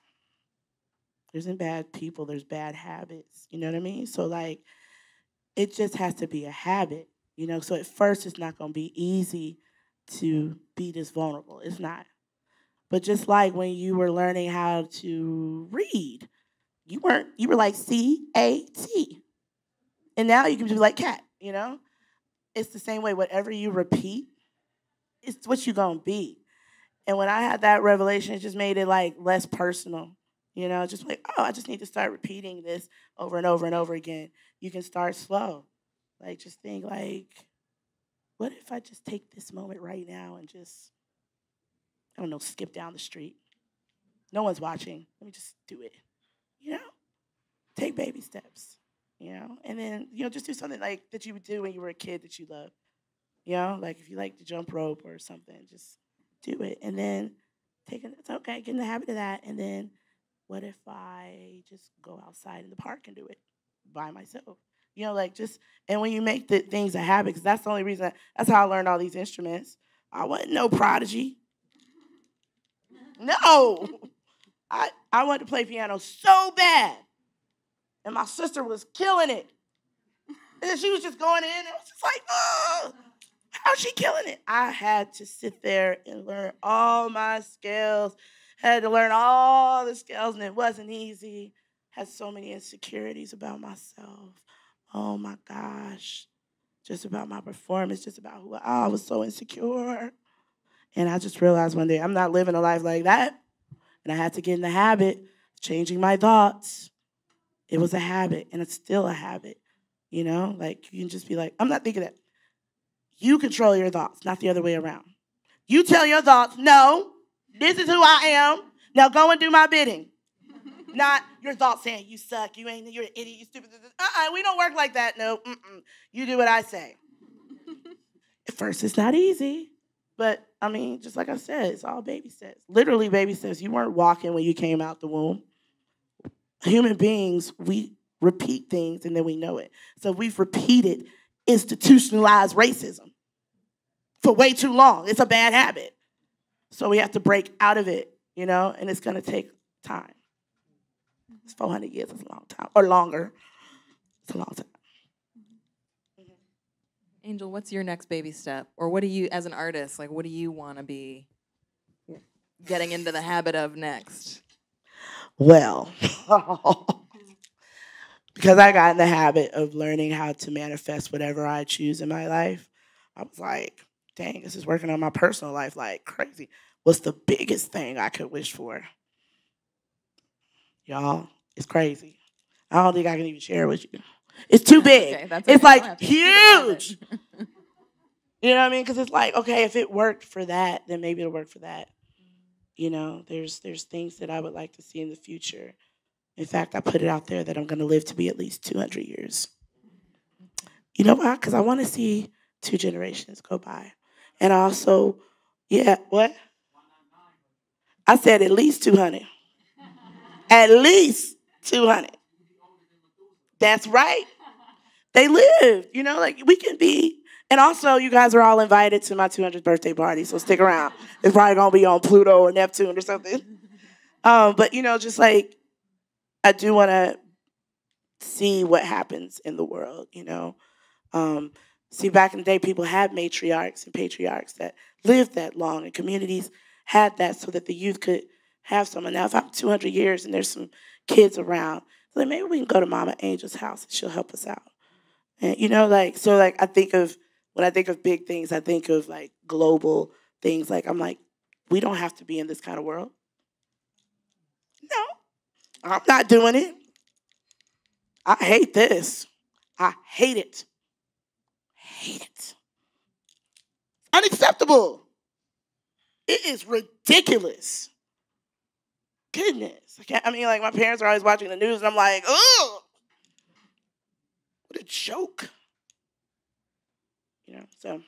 There isn't bad people, there's bad habits, you know what I mean? So, like, it just has to be a habit, you know. So at first it's not going to be easy to be this vulnerable. It's not. But just like when you were learning how to read, you were like C-A-T. And now you can be like cat, you know? It's the same way. Whatever you repeat, it's what you're going to be. And when I had that revelation, it just made it like less personal, you know? Just like, oh, I just need to start repeating this over and over and over again. You can start slow. Like just think like, what if I just take this moment right now and just, I don't know, skip down the street. No one's watching. Let me just do it. You know? Take baby steps. you know? And then, you know, just do something like that you would do when you were a kid that you loved, you know? Like if you like to jump rope or something, just do it. And then get in the habit of that. And then what if I just go outside in the park and do it by myself? You know, like just, and when you make the things a habit, because that's the only reason, that's how I learned all these instruments. I wasn't no prodigy. No. I wanted to play piano so bad. And my sister was killing it. And then she was just going in, and I was just like, oh, how's she killing it? I had to sit there and learn all my scales. Had to learn all the scales, and it wasn't easy. Had so many insecurities about myself. Oh, my gosh. Just about my performance, just about who I was so insecure. And I just realized one day, I'm not living a life like that. And I had to get in the habit of changing my thoughts. It was a habit, and it's still a habit. You know, like you can just be like, I'm not thinking that. You control your thoughts, not the other way around. You tell your thoughts, no. This is who I am. Now go and do my bidding. Not your thoughts saying, you suck, you ain't, you're an idiot, you stupid. Uh-uh, we don't work like that. No, mm-mm. You do what I say. At first, it's not easy. But, I mean, just like I said, it's all baby steps. Literally baby steps. You weren't walking when you came out the womb. Human beings, we repeat things and then we know it. So we've repeated institutionalized racism for way too long. It's a bad habit. So we have to break out of it, you know, and it's going to take time. It's 400 years, it's a long time, or longer. It's a long time. Angel, what's your next baby step? Or what do you, as an artist, like what do you want to be getting into the habit of next? Well, because I got in the habit of learning how to manifest whatever I choose in my life, I was like, dang, this is working on my personal life like crazy. What's the biggest thing I could wish for? Y'all, it's crazy. I don't think I can even share it with you. It's too big. Okay, okay. It's like huge. You know what I mean? Because it's like, okay, if it worked for that, then maybe it'll work for that. You know, there's things that I would like to see in the future. In fact, I put it out there that I'm going to live to be at least 200 years. You know why? Because I want to see 2 generations go by. And also, yeah, what? I said at least 200. At least 200. That's right. They lived, you know, like we can be. And also, you guys are all invited to my 200th birthday party, so stick around. It's probably going to be on Pluto or Neptune or something. But, you know, just like I do want to see what happens in the world, you know. See, back in the day, people had matriarchs and patriarchs that lived that long, and communities had that so that the youth could have someone. Now, if I'm 200 years and there's some kids around, like maybe we can go to Mama Angel's house and she'll help us out. And you know, like, so like I think of, when I think of big things, I think of like global things. Like I'm like, we don't have to be in this kind of world. No, I'm not doing it. I hate this. I hate it. Hate it. Unacceptable. It is ridiculous. Goodness. I mean, like, my parents are always watching the news, and I'm like, oh, what a joke. You know, so.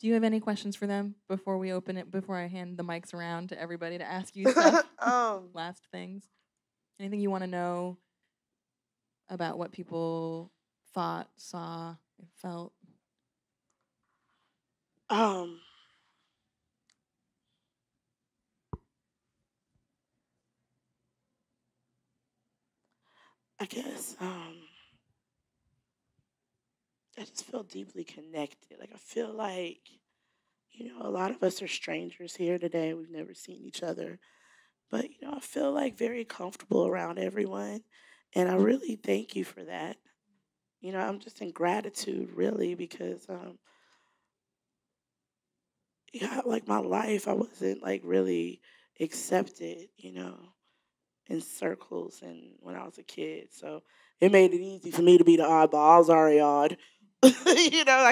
Do you have any questions for them before we open it, before I hand the mics around to everybody to ask you stuff? Last things. Anything you want to know about what people thought, saw, felt? I guess I just feel deeply connected. Like I feel like, you know, a lot of us are strangers here today. We've never seen each other. But, you know, I feel like very comfortable around everyone. And I really thank you for that. You know, I'm just in gratitude, really, because, yeah, like my life, I wasn't like really accepted, you know, in circles and when I was a kid. So it made it easy for me to be the oddball. I was already odd. You know,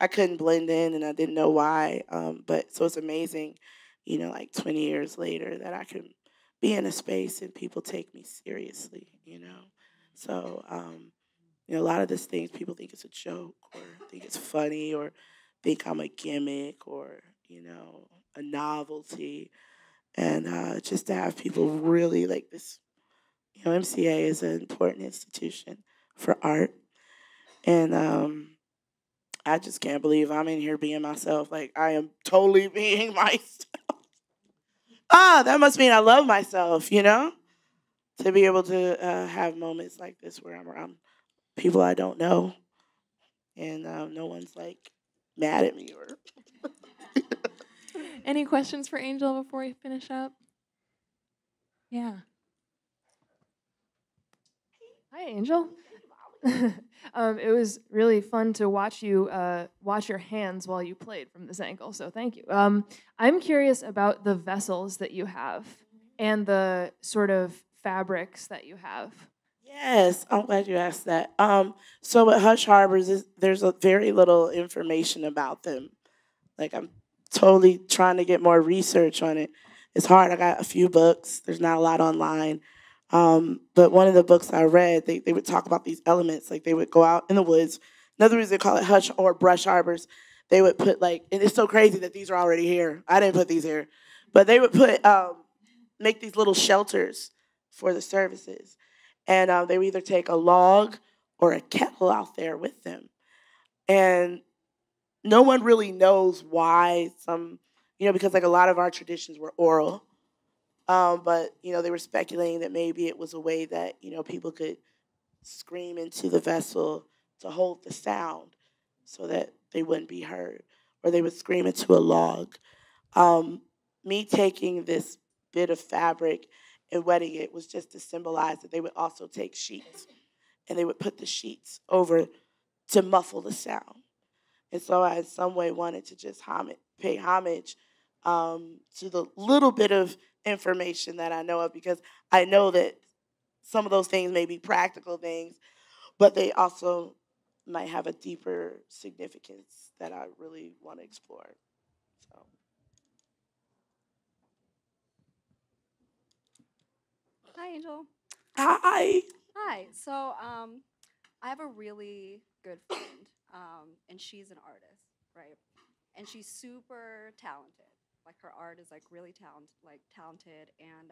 I couldn't blend in and I didn't know why. But so it's amazing, you know, like 20 years later that I can be in a space and people take me seriously, you know. So, you know, a lot of these things people think it's a joke or think it's funny or think I'm a gimmick or, you know, a novelty. And just to have people really like this, you know, MCA is an important institution for art. And I just can't believe I'm in here being myself. Like, I am totally being myself. Ah, that must mean I love myself, you know? To be able to have moments like this where I'm around people I don't know and no one's, like, mad at me or... Any questions for Angel before we finish up? Yeah. Hi, Angel. It was really fun to watch you watch your hands while you played from this angle, so thank you. I'm curious about the vessels that you have and the sort of fabrics that you have. Yes, I'm glad you asked that. So at Hush Harbors, there's a very little information about them. Like, I'm totally trying to get more research on it. It's hard. I got a few books. There's not a lot online. But one of the books I read, they would talk about these elements. Like, they would go out in the woods. Another reason they call it Hush or Brush Harbors, they would put, like, and it's so crazy that these are already here. I didn't put these here. But they would put, make these little shelters for the services. And they would either take a log or a kettle out there with them. And no one really knows why some, you know, because, like, a lot of our traditions were oral. But, you know, they were speculating that maybe it was a way that, you know, people could scream into the vessel to hold the sound so that they wouldn't be heard, or they would scream into a log. Me taking this bit of fabric and wetting it was just to symbolize that they would also take sheets, and they would put the sheets over to muffle the sound. And so I in some way wanted to just pay homage to the little bit of information that I know of, because I know that some of those things may be practical things, but they also might have a deeper significance that I really want to explore. So. Hi, Angel. Hi. Hi. So I have a really good friend, and she's an artist, right? And she's super talented. Like, her art is, like, really talented, and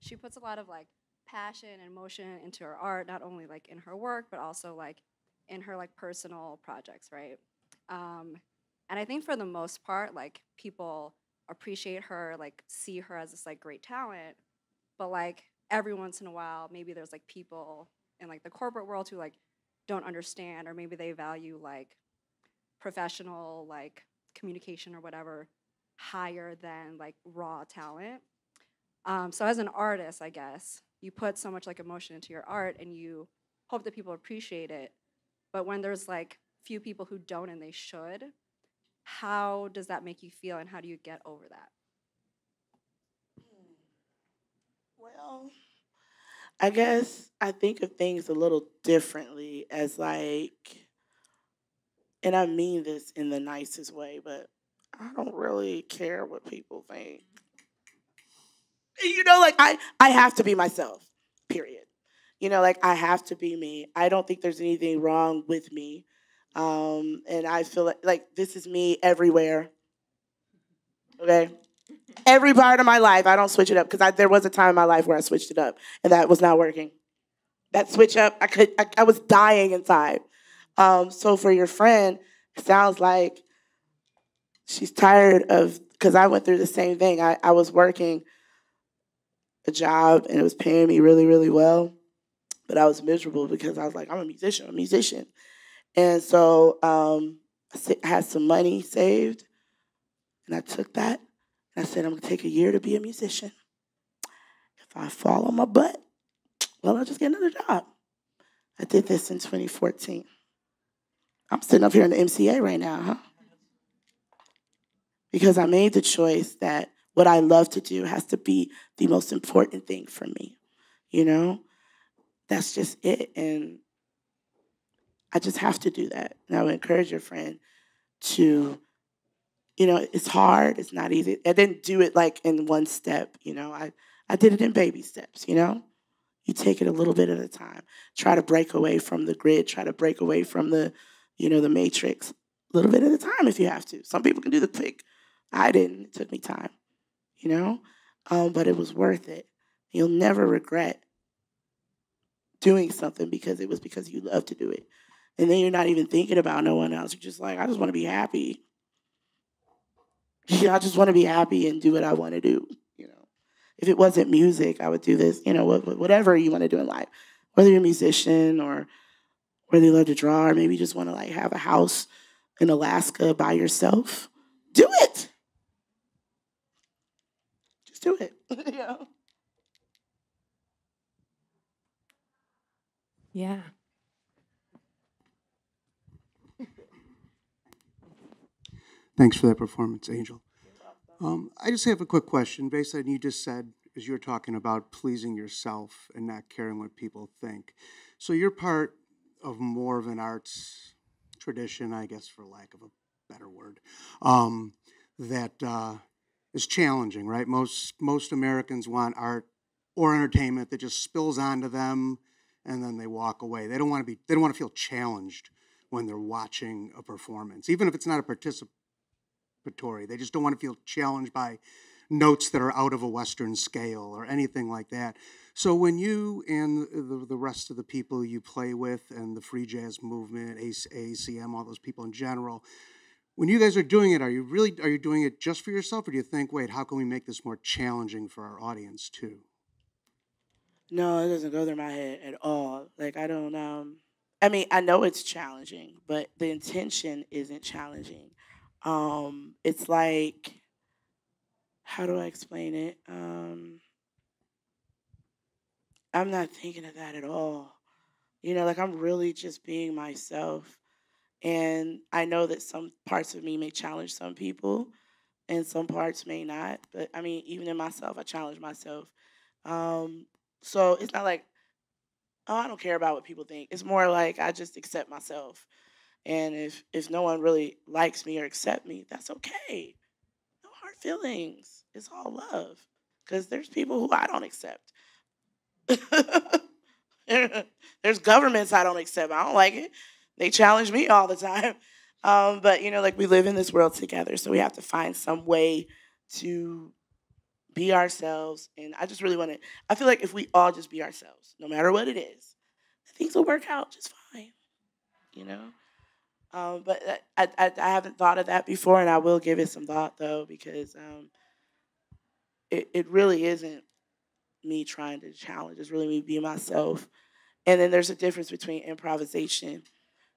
she puts a lot of, like, passion and emotion into her art, not only, like, in her work, but also, like, in her, like, personal projects, right? And I think for the most part, like, people appreciate her, like, see her as this, like, great talent, but, like, every once in a while, maybe there's, like, people in, like, the corporate world who, like, don't understand, or maybe they value, like, professional, like, communication or whatever higher than, like, raw talent. So as an artist, I guess, you put so much, like, emotion into your art and you hope that people appreciate it. But when there's, like, few people who don't and they should, how does that make you feel, and how do you get over that? Well, I guess I think of things a little differently as, like, and I mean this in the nicest way, but I don't really care what people think. You know, like, I have to be myself, period. You know, like, I have to be me. I don't think there's anything wrong with me. And I feel like this is me everywhere, okay? Every part of my life, I don't switch it up, because there was a time in my life where I switched it up, and that was not working. That switch up, I was dying inside. So for your friend, it sounds like she's tired of, because I went through the same thing. I was working a job, and it was paying me really, really well. But I was miserable because I was like, I'm a musician, And so I had some money saved, and I took that. And I said, I'm going to take a year to be a musician. If I fall on my butt, well, I'll just get another job. I did this in 2014. I'm sitting up here in the MCA right now, huh? Because I made the choice that what I love to do has to be the most important thing for me, you know? That's just it, and I just have to do that. And I would encourage your friend to, you know, it's hard, it's not easy. I didn't do it, like, in one step, you know? I did it in baby steps, you know? You take it a little bit at a time. Try to break away from the grid. Try to break away from the, you know, the matrix. A little bit at a time if you have to. Some people can do the quick. I didn't. It took me time, you know? But it was worth it. You'll never regret doing something because it was because you love to do it. And then you're not even thinking about no one else. You're just like, I just want to be happy. I just want to be happy and do what I want to do. You know, if it wasn't music, I would do this. You know, whatever you want to do in life, whether you're a musician or whether you love to draw or maybe you just want to like have a house in Alaska by yourself, do it. Just do it. You know? Yeah. Thanks for that performance, Angel. I just have a quick question. Based on you just said, as you were talking about pleasing yourself and not caring what people think. So you're part of more of an arts tradition, I guess, for lack of a better word, that is challenging, right? Most Americans want art or entertainment that just spills onto them, and then they walk away. They don't want to feel challenged when they're watching a performance, even if it's not a participatory. They just don't want to feel challenged by notes that are out of a Western scale or anything like that. So when you and the rest of the people you play with and the free jazz movement, AACM, all those people in general, when you guys are doing it, are you doing it just for yourself, or do you think, wait, how can we make this more challenging for our audience too? No, it doesn't go through my head at all. Like I don't, I mean, I know it's challenging, but the intention isn't challenging. It's like, how do I explain it? I'm not thinking of that at all. You know, like I'm really just being myself. And I know that some parts of me may challenge some people and some parts may not. But I mean, even in myself, I challenge myself. So it's not like, oh, I don't care about what people think. It's more like I just accept myself. And if no one really likes me or accept me, that's okay. No hard feelings. It's all love. Because there's people who I don't accept. There's governments I don't accept. I don't like it. They challenge me all the time. But, you know, like we live in this world together, so we have to find some way to be ourselves, and I just really want to, I feel like if we all just be ourselves, no matter what it is, things will work out just fine, you know? But I haven't thought of that before, and I will give it some thought, though, because it really isn't me trying to challenge. It's really me being myself. And then there's a difference between improvisation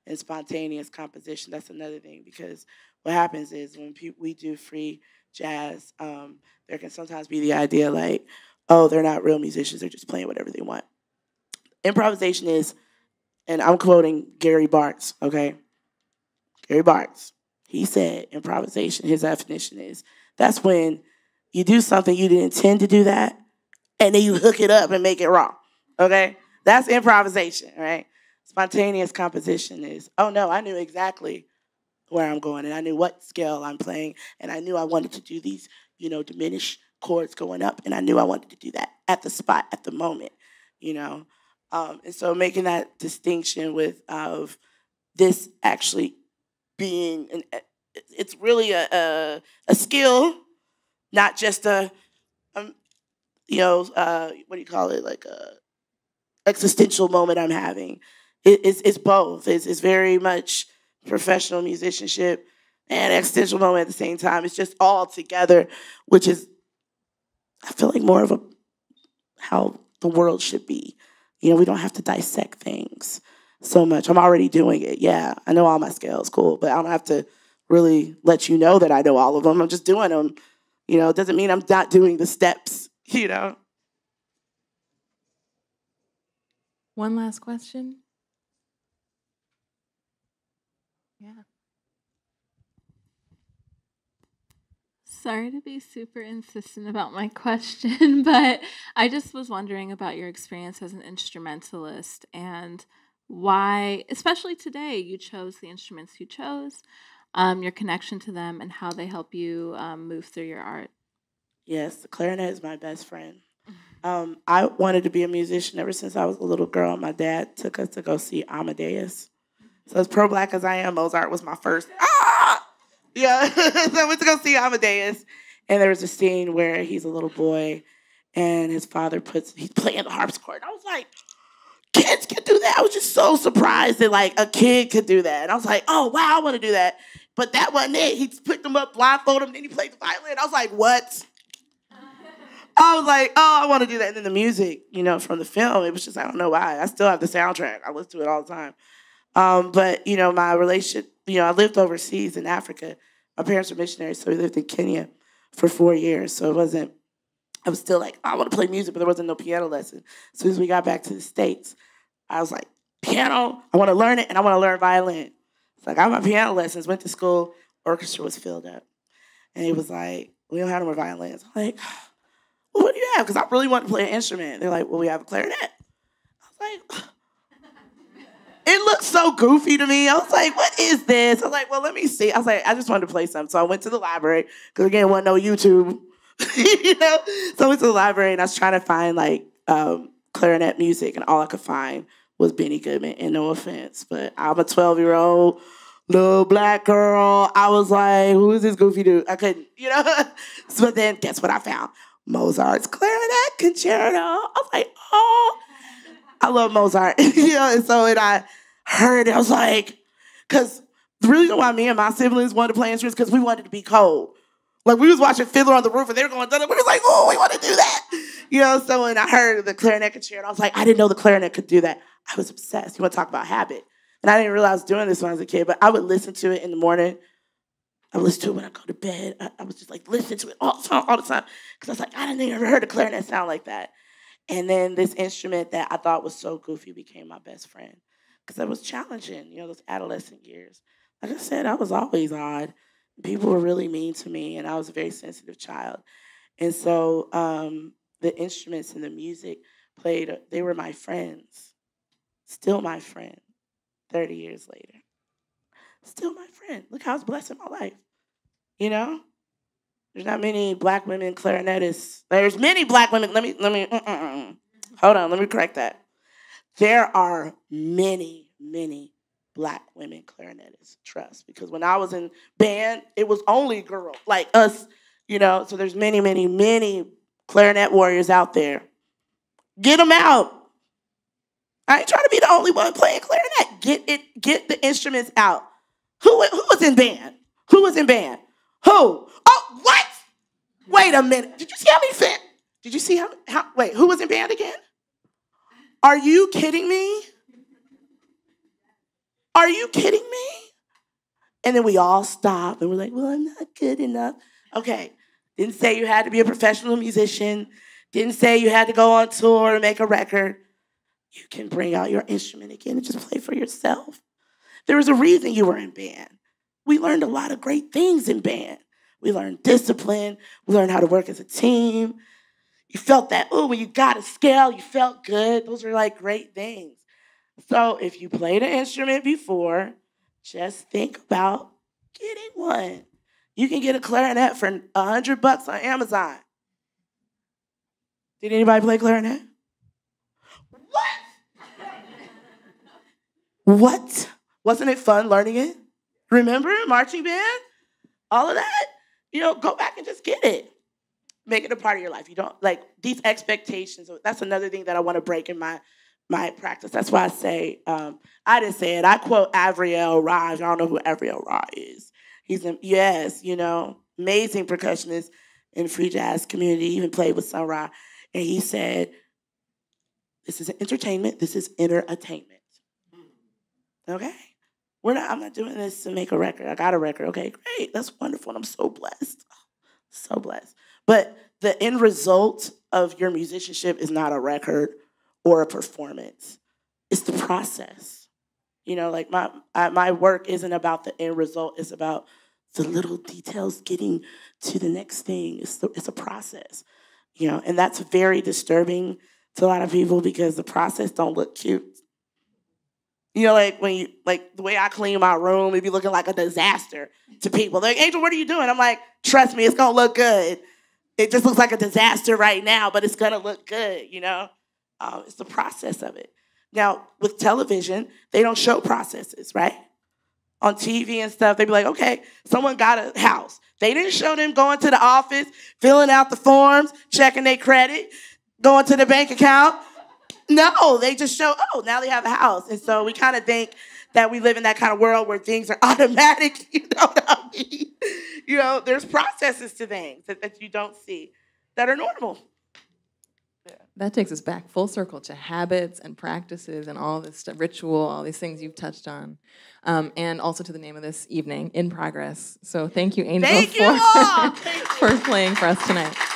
and spontaneous composition. That's another thing, because what happens is when we do free jazz, there can sometimes be the idea like, oh, they're not real musicians, they're just playing whatever they want. Improvisation is, and I'm quoting Gary Bartz, okay? Gary Bartz, he said improvisation, his definition is, that's when you do something you didn't intend to do that, and then you hook it up and make it raw, okay? That's improvisation, right? Spontaneous composition is, oh no, I knew exactly where I'm going, and I knew what scale I'm playing, and I knew I wanted to do these, you know, diminished chords going up, and I knew I wanted to do that at the spot, at the moment, you know. And so making that distinction with of this actually being, it's really a skill, not just what do you call it, like a existential moment I'm having. It's both. It's very much professional musicianship and existential moment at the same time. It's just all together, which is, I feel like, more of how the world should be. You know, we don't have to dissect things so much. I'm already doing it. Yeah, I know all my scales, cool, but I don't have to really let you know that I know all of them. I'm just doing them. You know, it doesn't mean I'm not doing the steps, you know. One last question. Yeah. Sorry to be super insistent about my question, but I just was wondering about your experience as an instrumentalist and why, especially today, you chose the instruments you chose, your connection to them, and how they help you move through your art. Yes, the clarinet is my best friend. I wanted to be a musician ever since I was a little girl. My dad took us to go see Amadeus. So as pro-Black as I am, Mozart was my first. Ah! Yeah, so I went to go see Amadeus. And there was a scene where he's a little boy and his father he's playing the harpsichord. I was like, kids can do that. I was just so surprised that like a kid could do that. And I was like, oh, wow, I want to do that. But that wasn't it. He picked them up, blindfolded them, then he played the violin. I was like, what? I was like, oh, I want to do that. And then the music, you know, from the film, it was just, I don't know why. I still have the soundtrack. I listen to it all the time. But, you know, my relationship, you know, I lived overseas in Africa. My parents were missionaries, so we lived in Kenya for 4 years. So it wasn't, I was still like, I want to play music, but there wasn't no piano lesson. As soon as we got back to the States, I was like, piano, I want to learn it, and I want to learn violin. So I got my piano lessons, went to school, orchestra was filled up. And it was like, we don't have no more violins. I'm like, well, what do you have? Because I really want to play an instrument. They're like, well, we have a clarinet. I was like, it looks so goofy to me. I was like, what is this? I was like, well, let me see. I was like, I just wanted to play something. So I went to the library, because again, wasn't no YouTube. You know? So I went to the library and I was trying to find like clarinet music, and all I could find was Benny Goodman, and no offense, but I'm a 12-year-old little Black girl. I was like, who is this goofy dude? I couldn't, you know? So, but then guess what I found? Mozart's clarinet concerto. I was like, oh, I love Mozart. You know, and so I heard it. I was like, because the reason why me and my siblings wanted to play instruments because we wanted to be cold. Like, we was watching Fiddler on the Roof, and they were going, we was like, oh, we want to do that. You know, so when I heard the clarinet concerto, I was like, I didn't know the clarinet could do that. I was obsessed. You want to talk about habit. And I didn't realize doing this when I was a kid, but I would listen to it in the morning. I would listen to it when I go to bed. I was just like listening to it all the time. Because I was like, I didn't even heard a clarinet sound like that. And then this instrument that I thought was so goofy became my best friend. Because I was challenging, you know, those adolescent years. Like I said, I was always odd. People were really mean to me, and I was a very sensitive child. And so the instruments and the music played, they were my friends. Still my friend, 30 years later. Still my friend. Look how I was blessed in my life. You know? There's not many Black women clarinetists. There's many Black women. Hold on, let me correct that. There are many, many Black women clarinetists, trust. Because when I was in band, it was only girls, like us, you know? So there's many, many, many clarinet warriors out there. Get them out. I ain't trying to be the only one playing clarinet. Get the instruments out. Who was in band? Who was in band? Who? Oh, what? Wait a minute. Did you see how many fans? Did you see how wait, who was in band again? Are you kidding me? Are you kidding me? And then we all stop and we're like, well, I'm not good enough. Okay, didn't say you had to be a professional musician. Didn't say you had to go on tour and make a record. You can bring out your instrument again and just play for yourself. There was a reason you were in band. We learned a lot of great things in band. We learned discipline. We learned how to work as a team. You felt that, oh, when you got a scale, you felt good. Those were like great things. So if you played an instrument before, just think about getting one. You can get a clarinet for $100 on Amazon. Did anybody play clarinet? What? Wasn't it fun learning it? Remember, marching band? All of that? You know, go back and just get it. Make it a part of your life. You don't, like, these expectations. That's another thing that I want to break in my practice. That's why I say, I didn't say it. I quote Avriel Ra. I don't know who Avriel Ra is. He's a, yes, you know, amazing percussionist in free jazz community. He even played with Sun Ra. And he said, this is entertainment. This is entertainment. Okay, I'm not doing this to make a record. I got a record. Okay, great. That's wonderful. And I'm so blessed. So blessed. But the end result of your musicianship is not a record or a performance. It's the process. You know, like my work isn't about the end result. It's about the little details getting to the next thing. It's a process, you know, and that's very disturbing to a lot of people because the process don't look cute. You know, like when you like the way I clean my room, it'd be looking like a disaster to people. They're like, Angel, what are you doing? I'm like, trust me, it's gonna look good. It just looks like a disaster right now, but it's going to look good, you know? It's the process of it. Now, with television, they don't show processes, right? On TV and stuff, they'd be like, okay, someone got a house. They didn't show them going to the office, filling out the forms, checking their credit, going to the bank account. No, they just show, oh, now they have a house. And so we kind of think that we live in that kind of world where things are automatic, you know what I mean? You know, there's processes to things that you don't see that are normal. Yeah. That takes us back full circle to habits and practices and all this stuff, ritual, all these things you've touched on. And also to the name of this evening, In Progress. So thank you, Angel, thank you all. for playing for us tonight.